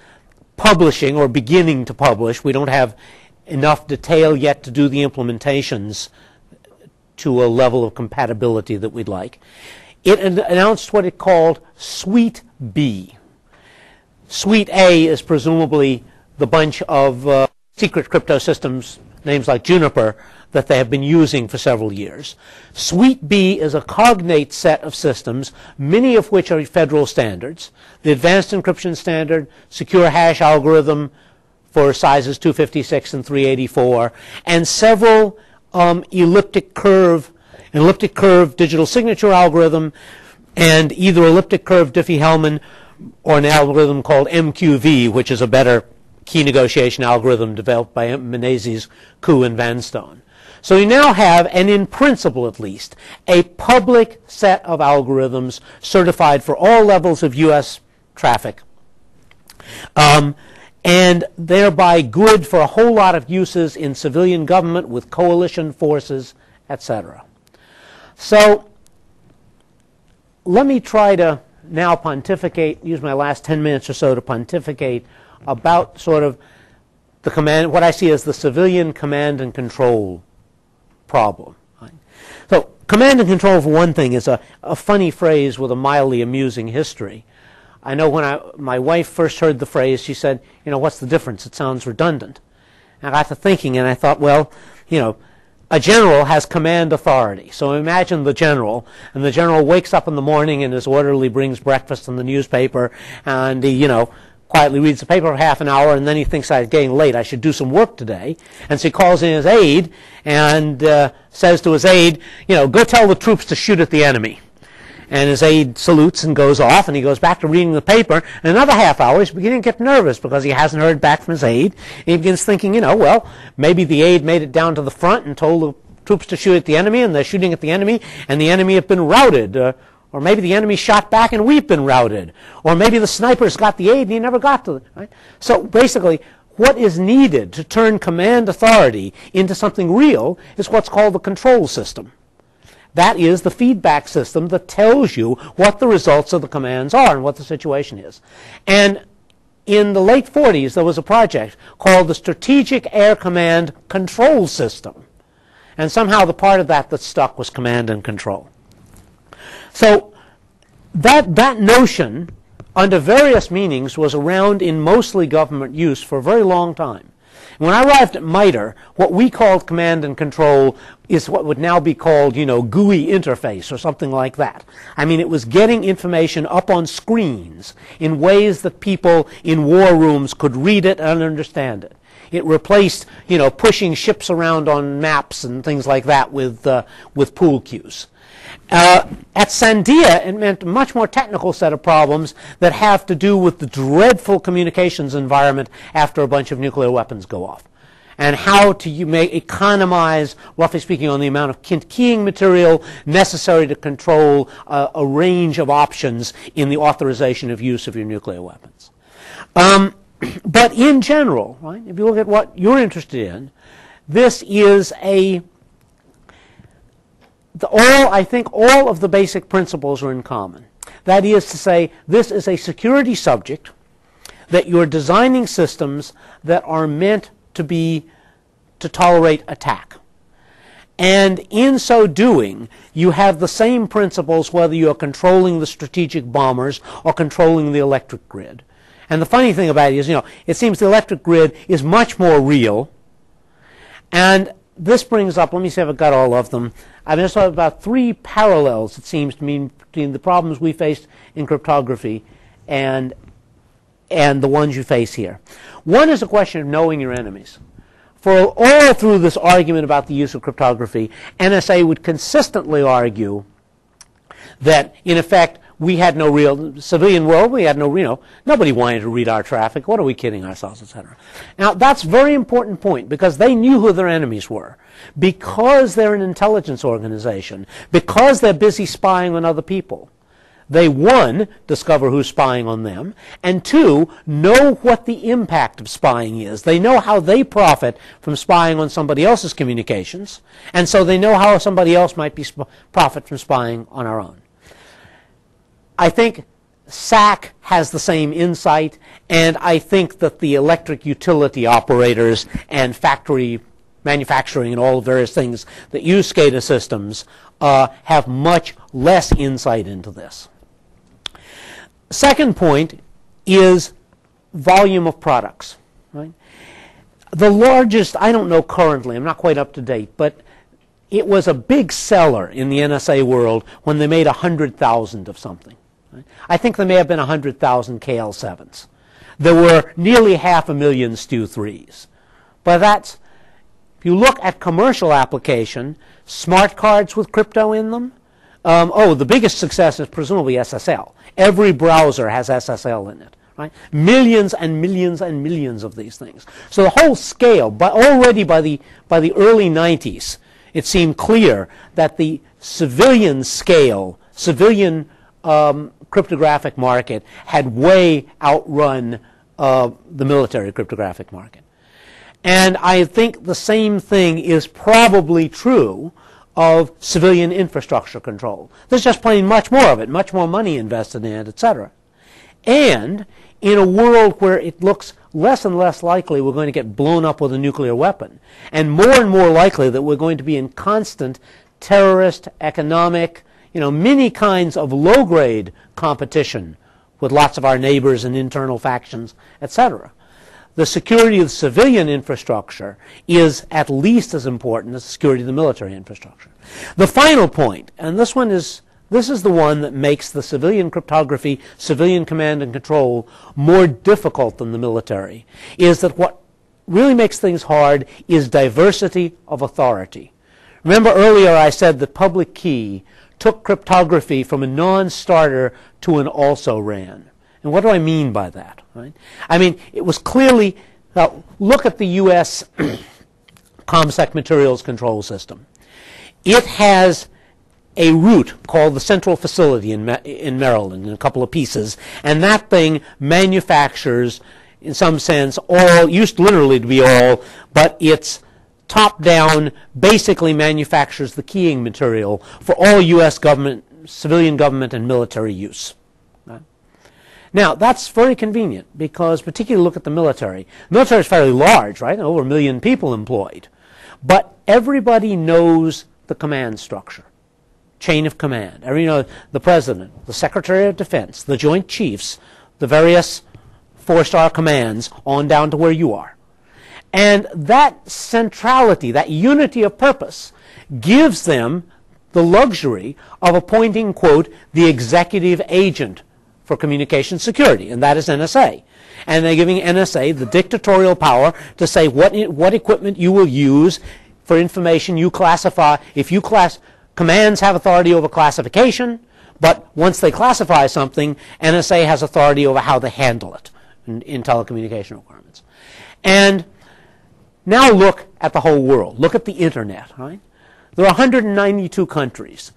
publishing, or beginning to publish, we don't have enough detail yet to do the implementations to a level of compatibility that we'd like. It announced what it called Suite B. Suite A is presumably the bunch of secret crypto systems, names like Juniper, that they have been using for several years. Suite B is a cognate set of systems, many of which are federal standards. The Advanced Encryption Standard, Secure Hash Algorithm for sizes 256 and 384, and several elliptic curve digital signature algorithm, and either elliptic curve Diffie-Hellman or an algorithm called MQV, which is a better key negotiation algorithm developed by Menezes, Koo, and Vanstone. So you now have, and in principle at least, a public set of algorithms certified for all levels of U.S. traffic, and thereby good for a whole lot of uses in civilian government with coalition forces, etc. So let me try to now pontificate, use my last 10 minutes or so to pontificate about sort of the command, what I see as the civilian command and control problem. So command and control, for one thing, is a funny phrase with a mildly amusing history. I know when my wife first heard the phrase, she said, you know, what's the difference? It sounds redundant. And I got to thinking, and I thought, well, you know, a general has command authority. So imagine the general, and the general wakes up in the morning and his orderly brings breakfast and the newspaper, and he, you know, quietly reads the paper for half an hour, and then he thinks, I'm getting late, I should do some work today. And so he calls in his aide and says to his aide, you know, go tell the troops to shoot at the enemy. And his aide salutes and goes off, and he goes back to reading the paper. In another half hour, he's beginning to get nervous because he hasn't heard back from his aide. And he begins thinking, you know, well, maybe the aide made it down to the front and told the troops to shoot at the enemy, and they're shooting at the enemy, and the enemy have been routed. Or maybe the enemy shot back and we've been routed. Or maybe the snipers got the aide and he never got to it. Right? So basically, what is needed to turn command authority into something real is what's called the control system. That is the feedback system that tells you what the results of the commands are and what the situation is. And in the late 40s, there was a project called the Strategic Air Command Control System. And somehow the part of that that stuck was command and control. So that notion, under various meanings, was around in mostly government use for a very long time. When I arrived at MITRE, what we called command and control is what would now be called, you know, GUI interface or something like that. I mean, it was getting information up on screens in ways that people in war rooms could read it and understand it. It replaced, you know, pushing ships around on maps and things like that with pool cues. At Sandia, it meant a much more technical set of problems that have to do with the dreadful communications environment after a bunch of nuclear weapons go off, and how to economize, roughly speaking, on the amount of keying material necessary to control a range of options in the authorization of use of your nuclear weapons. But in general, right, if you look at what you're interested in, this is all, I think all of the basic principles are in common. That is to say, this is a security subject that you're designing systems that are meant to tolerate attack. And in so doing, you have the same principles whether you're controlling the strategic bombers or controlling the electric grid. And the funny thing about it is, you know, it seems the electric grid is much more real. And this brings up, let me see if I've got all of them. I've just thought about three parallels, it seems to me, between the problems we faced in cryptography and the ones you face here. One is a question of knowing your enemies. For all through this argument about the use of cryptography, NSA would consistently argue that, in effect, we had no real civilian world. We had no, you know, nobody wanted to read our traffic. What are we kidding ourselves, etc. Now, that's a very important point because they knew who their enemies were. Because they're an intelligence organization, because they're busy spying on other people, they, one, discover who's spying on them, and two, know what the impact of spying is. They know how they profit from spying on somebody else's communications, and so they know how somebody else might be profit from spying on our own. I think SAC has the same insight, and I think that the electric utility operators and factory manufacturing and all the various things that use SCADA systems have much less insight into this. Second point is volume of products. Right? The largest, I don't know currently, I'm not quite up to date, but it was a big seller in the NSA world when they made 100,000 of something. Right? I think there may have been 100,000 KL7s. There were nearly 500,000 STU3s. But that's, if you look at commercial application, smart cards with crypto in them, the biggest success is presumably SSL. Every browser has SSL in it. Right? Millions and millions and millions of these things. So the whole scale, but already by the early 90s, it seemed clear that the civilian scale, civilian cryptographic market had way outrun the military cryptographic market. And I think the same thing is probably true of civilian infrastructure control. There's just plain much more of it, much more money invested in it, etc. And in a world where it looks less and less likely we're going to get blown up with a nuclear weapon, and more likely that we're going to be in constant terrorist, economic, you know, many kinds of low-grade competition with lots of our neighbors and internal factions, etc. The security of civilian infrastructure is at least as important as the security of the military infrastructure. The final point, and this is the one that makes the civilian cryptography, civilian command and control more difficult than the military, is that what really makes things hard is diversity of authority. Remember earlier I said that public key took cryptography from a non-starter to an also-ran. And what do I mean by that? Right? I mean, it was clearly, look at the U.S. ComSec materials control system. It has a root called the Central Facility in Maryland in a couple of pieces, and that thing manufactures, in some sense, all, used literally to be all, but it's top-down, basically manufactures the keying material for all U.S. government, civilian government, and military use. Now, that's very convenient because, particularly look at the military. The military is fairly large, right? Over 1 million people employed. But everybody knows the command structure, chain of command. Everybody knows the President, the Secretary of Defense, the Joint Chiefs, the various four-star commands on down to where you are. And that centrality, that unity of purpose, gives them the luxury of appointing, quote, the executive agent for communication security, and that is NSA. And they're giving NSA the dictatorial power to say what equipment you will use for information you classify. If you commands have authority over classification, but once they classify something, NSA has authority over how they handle it in telecommunication requirements. And now look at the whole world. Look at the internet. Right? There are 192 countries.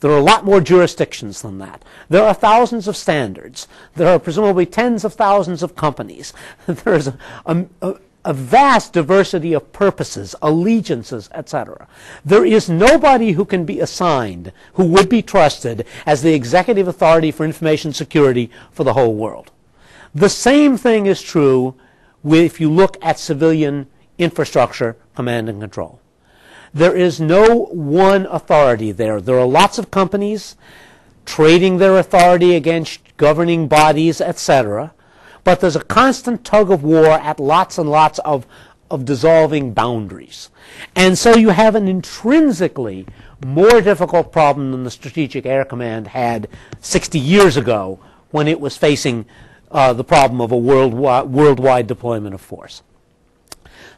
There are a lot more jurisdictions than that. There are thousands of standards. There are presumably tens of thousands of companies. There's a vast diversity of purposes, allegiances, etc. There is nobody who can be assigned, who would be trusted as the executive authority for information security for the whole world. The same thing is true if you look at civilian infrastructure command and control. There is no one authority there. There are lots of companies trading their authority against governing bodies, etc. But there's a constant tug of war at lots and lots of dissolving boundaries. And so you have an intrinsically more difficult problem than the Strategic Air Command had 60 years ago when it was facing the problem of a worldwide deployment of force.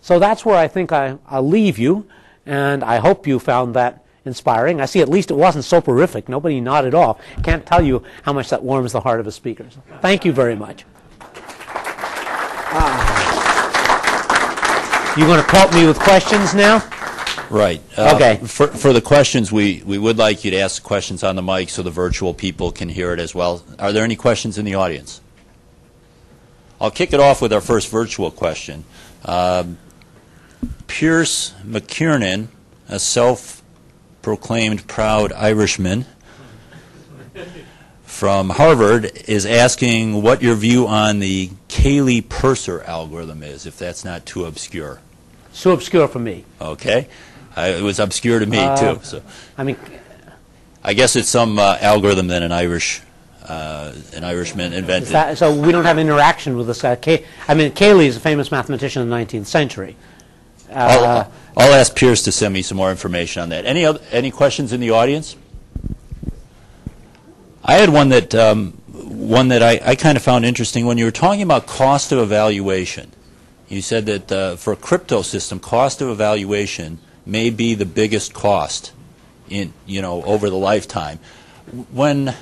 So that's where I think I'll leave you, and I hope you found that inspiring. I see at least it wasn't soporific. Nobody nodded off. Can't tell you how much that warms the heart of a speaker. So thank you very much. You going to pelt me with questions now? Right. Okay. For the questions, we would like you to ask questions on the mic so the virtual people can hear it as well. Are there any questions in the audience? I'll kick it off with our first virtual question. Pierce McKiernan, a self-proclaimed proud Irishman from Harvard, is asking what your view on the Cayley-Purser algorithm is, if that's not too obscure. So obscure for me. Okay. It was obscure to me, too. So, I mean, I guess it's some algorithm that an Irishman invented. That, so we don't have interaction with this guy. I mean, Cayley is a famous mathematician in the 19th century. I'll ask Pierce to send me some more information on that. Any questions in the audience? I had one that I kind of found interesting. When you were talking about cost of evaluation, you said that for a crypto system, cost of evaluation may be the biggest cost in, you know, over the lifetime. When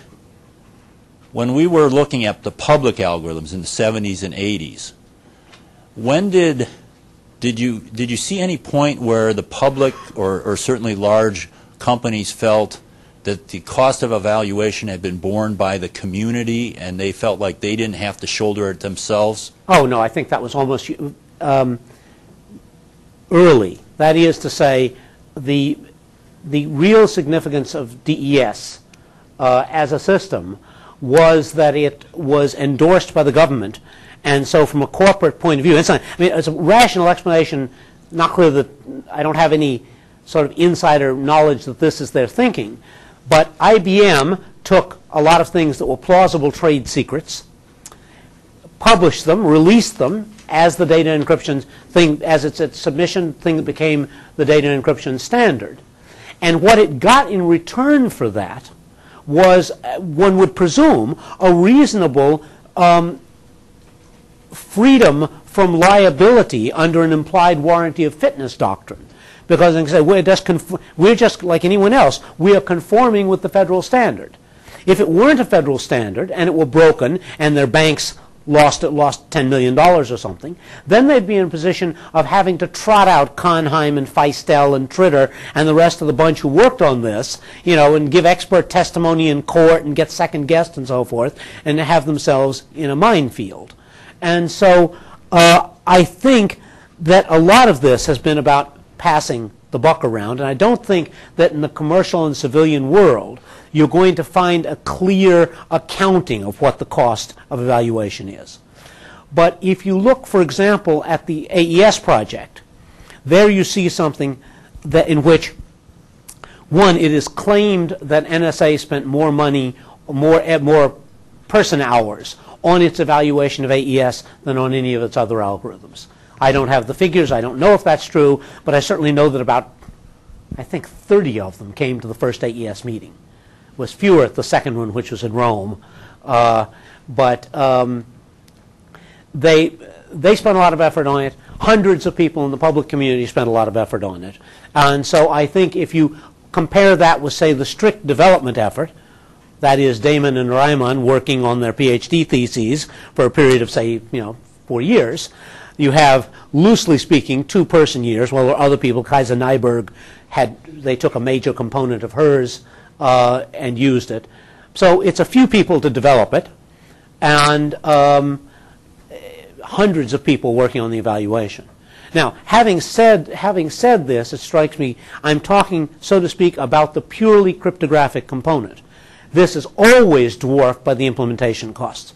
we were looking at the public algorithms in the 70s and 80s, when did you see any point where the public or certainly large companies felt that the cost of evaluation had been borne by the community and they felt like they didn't have to shoulder it themselves? Oh, no, I think that was almost early. That is to say, the real significance of DES as a system was that it was endorsed by the government. And so from a corporate point of view, it's not, I mean, it's a rational explanation, not clear that I don't have any sort of insider knowledge that this is their thinking. But IBM took a lot of things that were plausible trade secrets, published them, released them as the data encryption thing, as its submission thing that became the data encryption standard. And what it got in return for that was, one would presume, a reasonable freedom from liability under an implied warranty of fitness doctrine. Because they say, we're just like anyone else, we are conforming with the federal standard. If it weren't a federal standard and it were broken and their banks lost $10 million or something, then they'd be in a position of having to trot out Konheim and Feistel and Tritter and the rest of the bunch who worked on this, you know, and give expert testimony in court and get second-guessed and so forth, and have themselves in a minefield. And so I think that a lot of this has been about passing the buck around, and I don't think that in the commercial and civilian world you're going to find a clear accounting of what the cost of evaluation is. But if you look, for example, at the AES project, there you see something that in which, one, it is claimed that NSA spent more money, more person hours on its evaluation of AES than on any of its other algorithms. I don't have the figures. I don't know if that's true, but I certainly know that about, I think, 30 of them came to the first AES meeting. It was fewer at the second one, which was in Rome. They spent a lot of effort on it. Hundreds of people in the public community spent a lot of effort on it. And so I think if you compare that with, say, the strict development effort, that is Damon and Reimann working on their PhD theses for a period of, say, you know, 4 years, you have, loosely speaking, two-person years. Well, there were other people. Kaisa Nyberg they took a major component of hers and used it. So it's a few people to develop it, and hundreds of people working on the evaluation. Now, having said this, it strikes me I'm talking, so to speak, about the purely cryptographic component. This is always dwarfed by the implementation costs.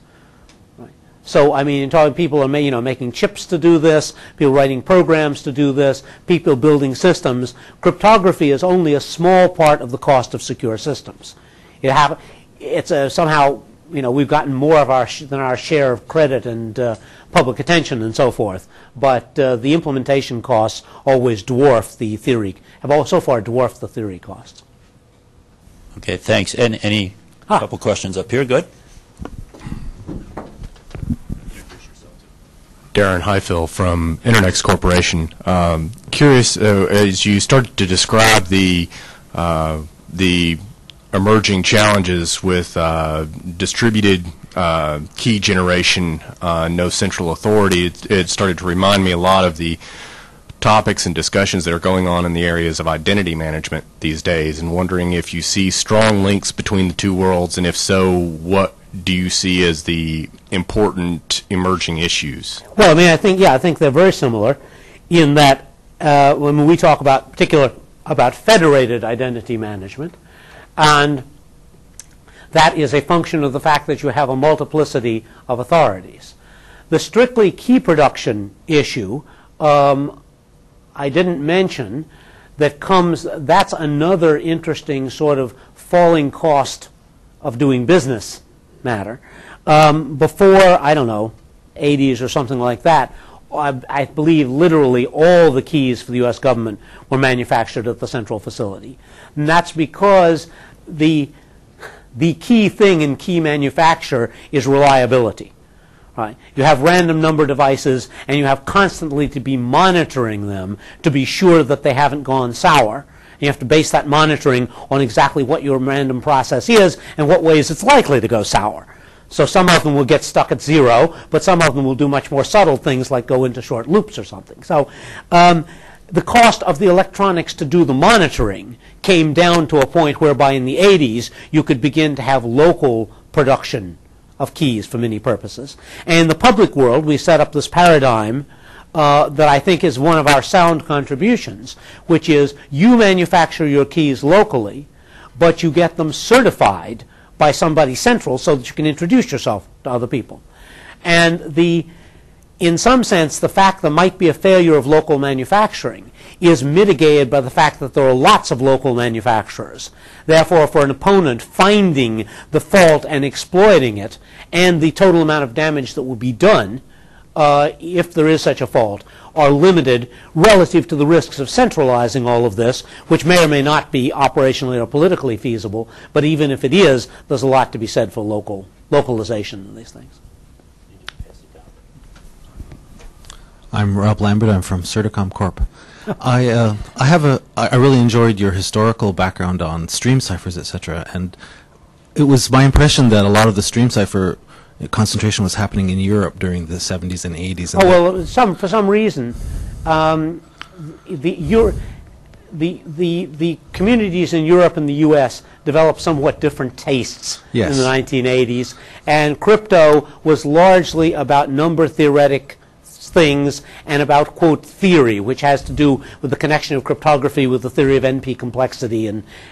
So, I mean, people are making chips to do this, people writing programs to do this, people building systems. Cryptography is only a small part of the cost of secure systems. Somehow, we've gotten more of than our share of credit and public attention and so forth. But the implementation costs always dwarf the theory, so far dwarfed the theory costs. Okay, thanks. And any couple questions up here? Good. Darren Heifel from Internex Corporation. Curious, as you started to describe the emerging challenges with distributed key generation, no central authority, it started to remind me a lot of the topics and discussions that are going on in the areas of identity management these days, and wondering if you see strong links between the two worlds, and if so, what do you see as the important emerging issues? Well, I mean, I think they're very similar in that when we talk about about federated identity management, and that is a function of the fact that you have a multiplicity of authorities. The strictly key production issue, I didn't mention, that's another interesting sort of falling cost of doing business matter. Before, I don't know, 80s or something like that, I believe literally all the keys for the U.S. government were manufactured at the central facility. And that's because the key thing in key manufacture is reliability. Right? You have random number devices, and you have constantly to be monitoring them to be sure that they haven't gone sour. You have to base that monitoring on exactly what your random process is and what ways it's likely to go sour. So some of them will get stuck at zero, but some of them will do much more subtle things like go into short loops or something. So the cost of the electronics to do the monitoring came down to a point whereby in the 80s you could begin to have local production of keys for many purposes. And in the public world, we set up this paradigm that I think is one of our sound contributions, which is you manufacture your keys locally, but you get them certified by somebody central so that you can introduce yourself to other people. And in some sense, the fact there might be a failure of local manufacturing is mitigated by the fact that there are lots of local manufacturers. Therefore, for an opponent, finding the fault and exploiting it and the total amount of damage that will be done if there is such a fault, are limited relative to the risks of centralizing all of this, which may or may not be operationally or politically feasible. But even if it is, there's a lot to be said for localization of these things. I'm Rob Lambert. I'm from Certicom Corp. I really enjoyed your historical background on stream ciphers, etc. And it was my impression that a lot of the stream cipher concentration was happening in Europe during the 70s and 80s. And for some reason, the communities in Europe and the U.S. developed somewhat different tastes in the 1980s, and crypto was largely about number theoretic things and about, quote, theory, which has to do with the connection of cryptography with the theory of NP complexity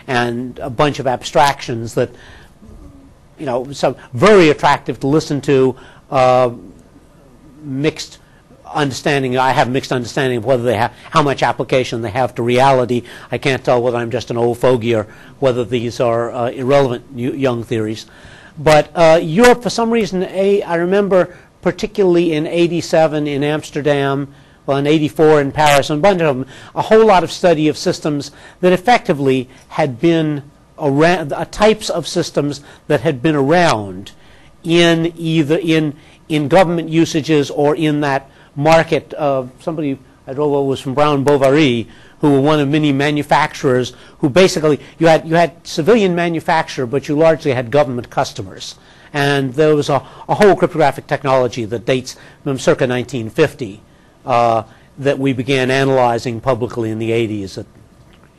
and a bunch of abstractions that, so very attractive to listen to. Mixed understanding. I have mixed understanding of whether they have, how much application they have to reality. I can't tell whether I'm just an old fogey or whether these are irrelevant young theories. But Europe, for some reason, I remember particularly in '87 in Amsterdam, well, in '84 in Paris, and a bunch of them, a whole lot of study of systems that effectively had been around, types of systems that had been around in either in government usages or in that market of somebody I drove over was from Brown Bovary, who were one of many manufacturers who basically you had civilian manufacture, but you largely had government customers, and there was a whole cryptographic technology that dates from circa 1950 that we began analyzing publicly in the 80s.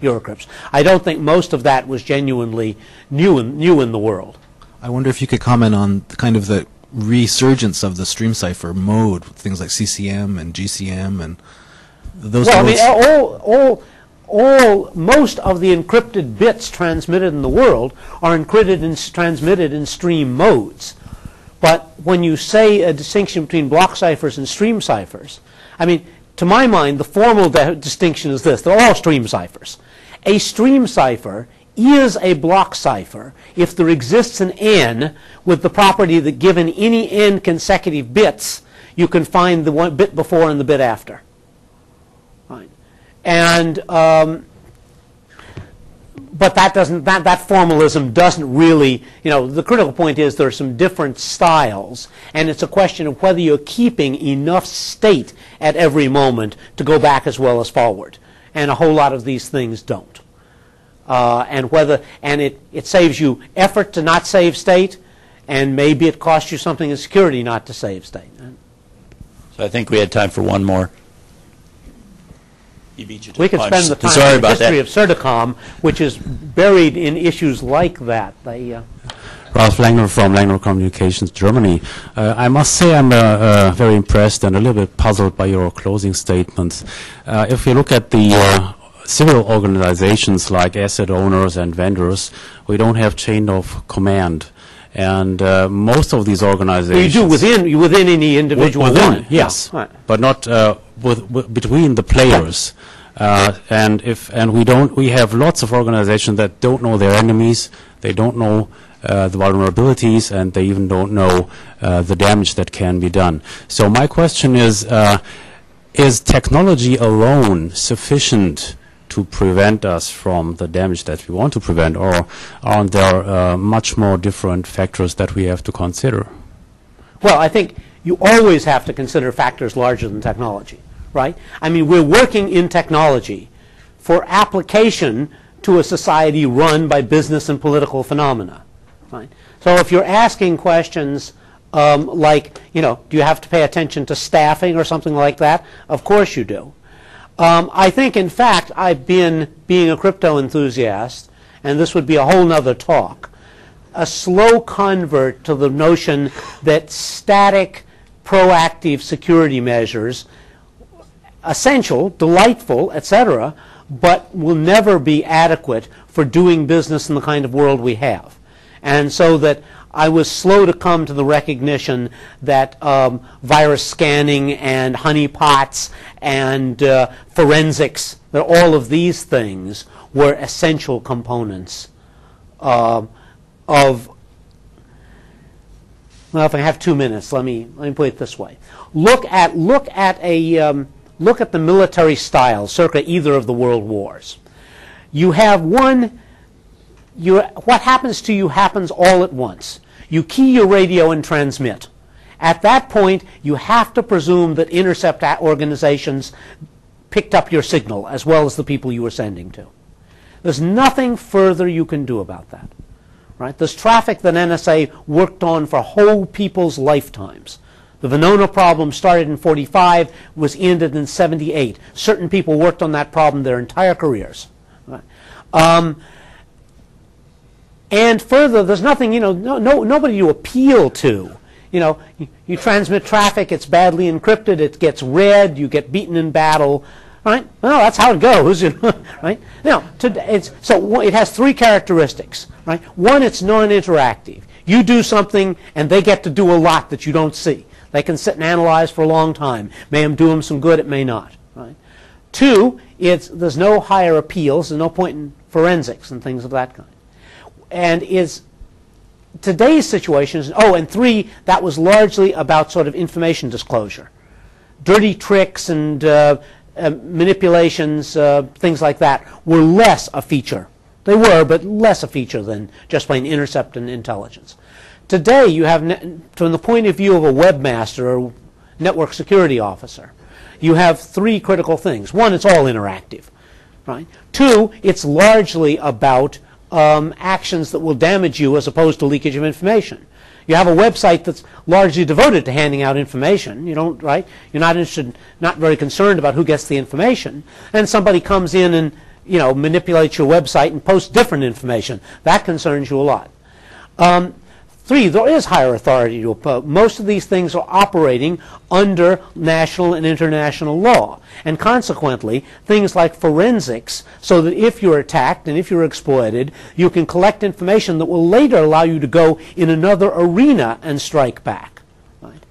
Eurocrypts. I don't think most of that was genuinely new in the world. I wonder if you could comment on the kind of the resurgence of the stream cipher mode, things like CCM and GCM and those. Well, modes. I mean, most of the encrypted bits transmitted in the world are encrypted and transmitted in stream modes. But when you say a distinction between block ciphers and stream ciphers, I mean, to my mind, the formal distinction is this. They're all stream ciphers. A stream cipher is a block cipher if there exists an n with the property that given any n consecutive bits, you can find the one bit before and the bit after. Right. And but that doesn't, that formalism doesn't really, you know, the critical point is there are some different styles, and it's a question of whether you're keeping enough state at every moment to go back as well as forward. And a whole lot of these things don't. And whether, and it saves you effort to not save state, and maybe it costs you something in security not to save state. So I think we had time for one more. We could spend the time on the history of Certicom, which is buried in issues like that. They, Ralf Langner from Langner Communications, Germany. I must say I'm very impressed and a little bit puzzled by your closing statements. If you look at the civil organizations like asset owners and vendors, we don't have chain of command. And most of these organizations... Well, you do within any individual one. Yes, yeah. Right. But not... between the players, and we have lots of organizations that don't know their enemies, they don't know the vulnerabilities, and they even don't know the damage that can be done. So my question is technology alone sufficient to prevent us from the damage that we want to prevent, or aren't there much more different factors that we have to consider? Well, I think you always have to consider factors larger than technology. Right? I mean, we're working in technology for application to a society run by business and political phenomena. Right? So if you're asking questions like, you know, do you have to pay attention to staffing or something like that? Of course you do. I think, in fact, I've been, being a crypto enthusiast, and this would be a whole nother talk, a slow convert to the notion that static, proactive security measures essential, delightful, etc., but will never be adequate for doing business in the kind of world we have. And so that I was slow to come to the recognition that virus scanning and honeypots and forensics, that all of these things were essential components of, well, if I have 2 minutes, let me put it this way. Look at the military style circa either of the world wars. You have one, what happens to you happens all at once. You key your radio and transmit. At that point, you have to presume that intercept organizations picked up your signal as well as the people you were sending to. There's nothing further you can do about that. Right? There's traffic that NSA worked on for whole people's lifetimes. The Venona problem started in 45, was ended in 78. Certain people worked on that problem their entire careers. Right. And further, there's nothing, you know, nobody you appeal to. You know, you transmit traffic, it's badly encrypted, it gets read, you get beaten in battle. Right? Well, that's how it goes. Right? Now, so it has three characteristics. Right? One, it's non-interactive. You do something, and they get to do a lot that you don't see. They can sit and analyze for a long time. May do them some good, it may not. Right? Two, there's no higher appeals. There's no point in forensics and things of that kind. And today's situation is, oh, and three, that was largely about sort of information disclosure. Dirty tricks and... manipulations, things like that, were less a feature. They were, but less a feature than just plain intercept and intelligence. Today, you have, from the point of view of a webmaster or network security officer, you have three critical things. One, it's all interactive. Right? Two, it's largely about actions that will damage you as opposed to leakage of information. You have a website that's largely devoted to handing out information. You don't, right? You're not interested, not very concerned about who gets the information. And somebody comes in and, you know, manipulates your website and posts different information. That concerns you a lot. Three, there is higher authority to oppose. Most of these things are operating under national and international law. And consequently, things like forensics, so that if you're attacked and if you're exploited, you can collect information that will later allow you to go in another arena and strike back. Right?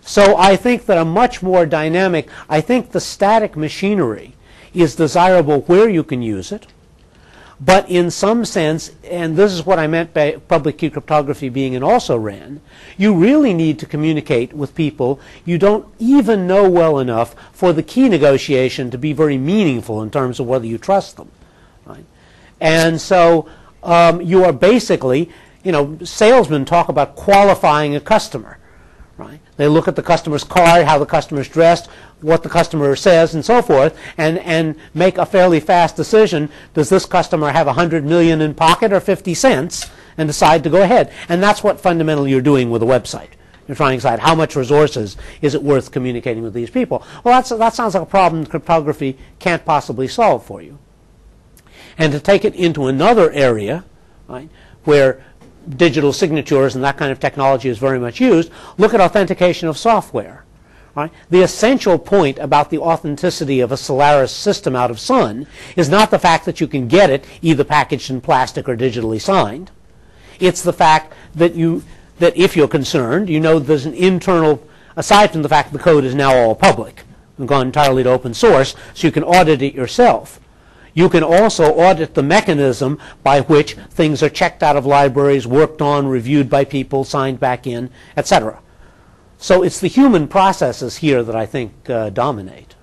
So I think that a much more dynamic, I think the static machinery is desirable where you can use it. But in some sense, and this is what I meant by public key cryptography being an also-ran, you really need to communicate with people you don't even know well enough for the key negotiation to be very meaningful in terms of whether you trust them. Right? And so you are basically, you know, salesmen talk about qualifying a customer. Right? They look at the customer's card, how the customer's dressed, what the customer says, and so forth, and make a fairly fast decision. Does this customer have $100 million in pocket or 50 cents? And decide to go ahead. And that's what fundamentally you're doing with a website. You're trying to decide how much resources is it worth communicating with these people. Well, that sounds like a problem cryptography can't possibly solve for you. And to take it into another area, right, where digital signatures and that kind of technology is very much used, look at authentication of software. Right? The essential point about the authenticity of a Solaris system out of Sun is not the fact that you can get it either packaged in plastic or digitally signed. It's the fact that if you're concerned, you know there's an internal, aside from the fact the code is now all public and gone entirely to open source, so you can audit it yourself. You can also audit the mechanism by which things are checked out of libraries, worked on, reviewed by people, signed back in, etc. So it's the human processes here that I think dominate.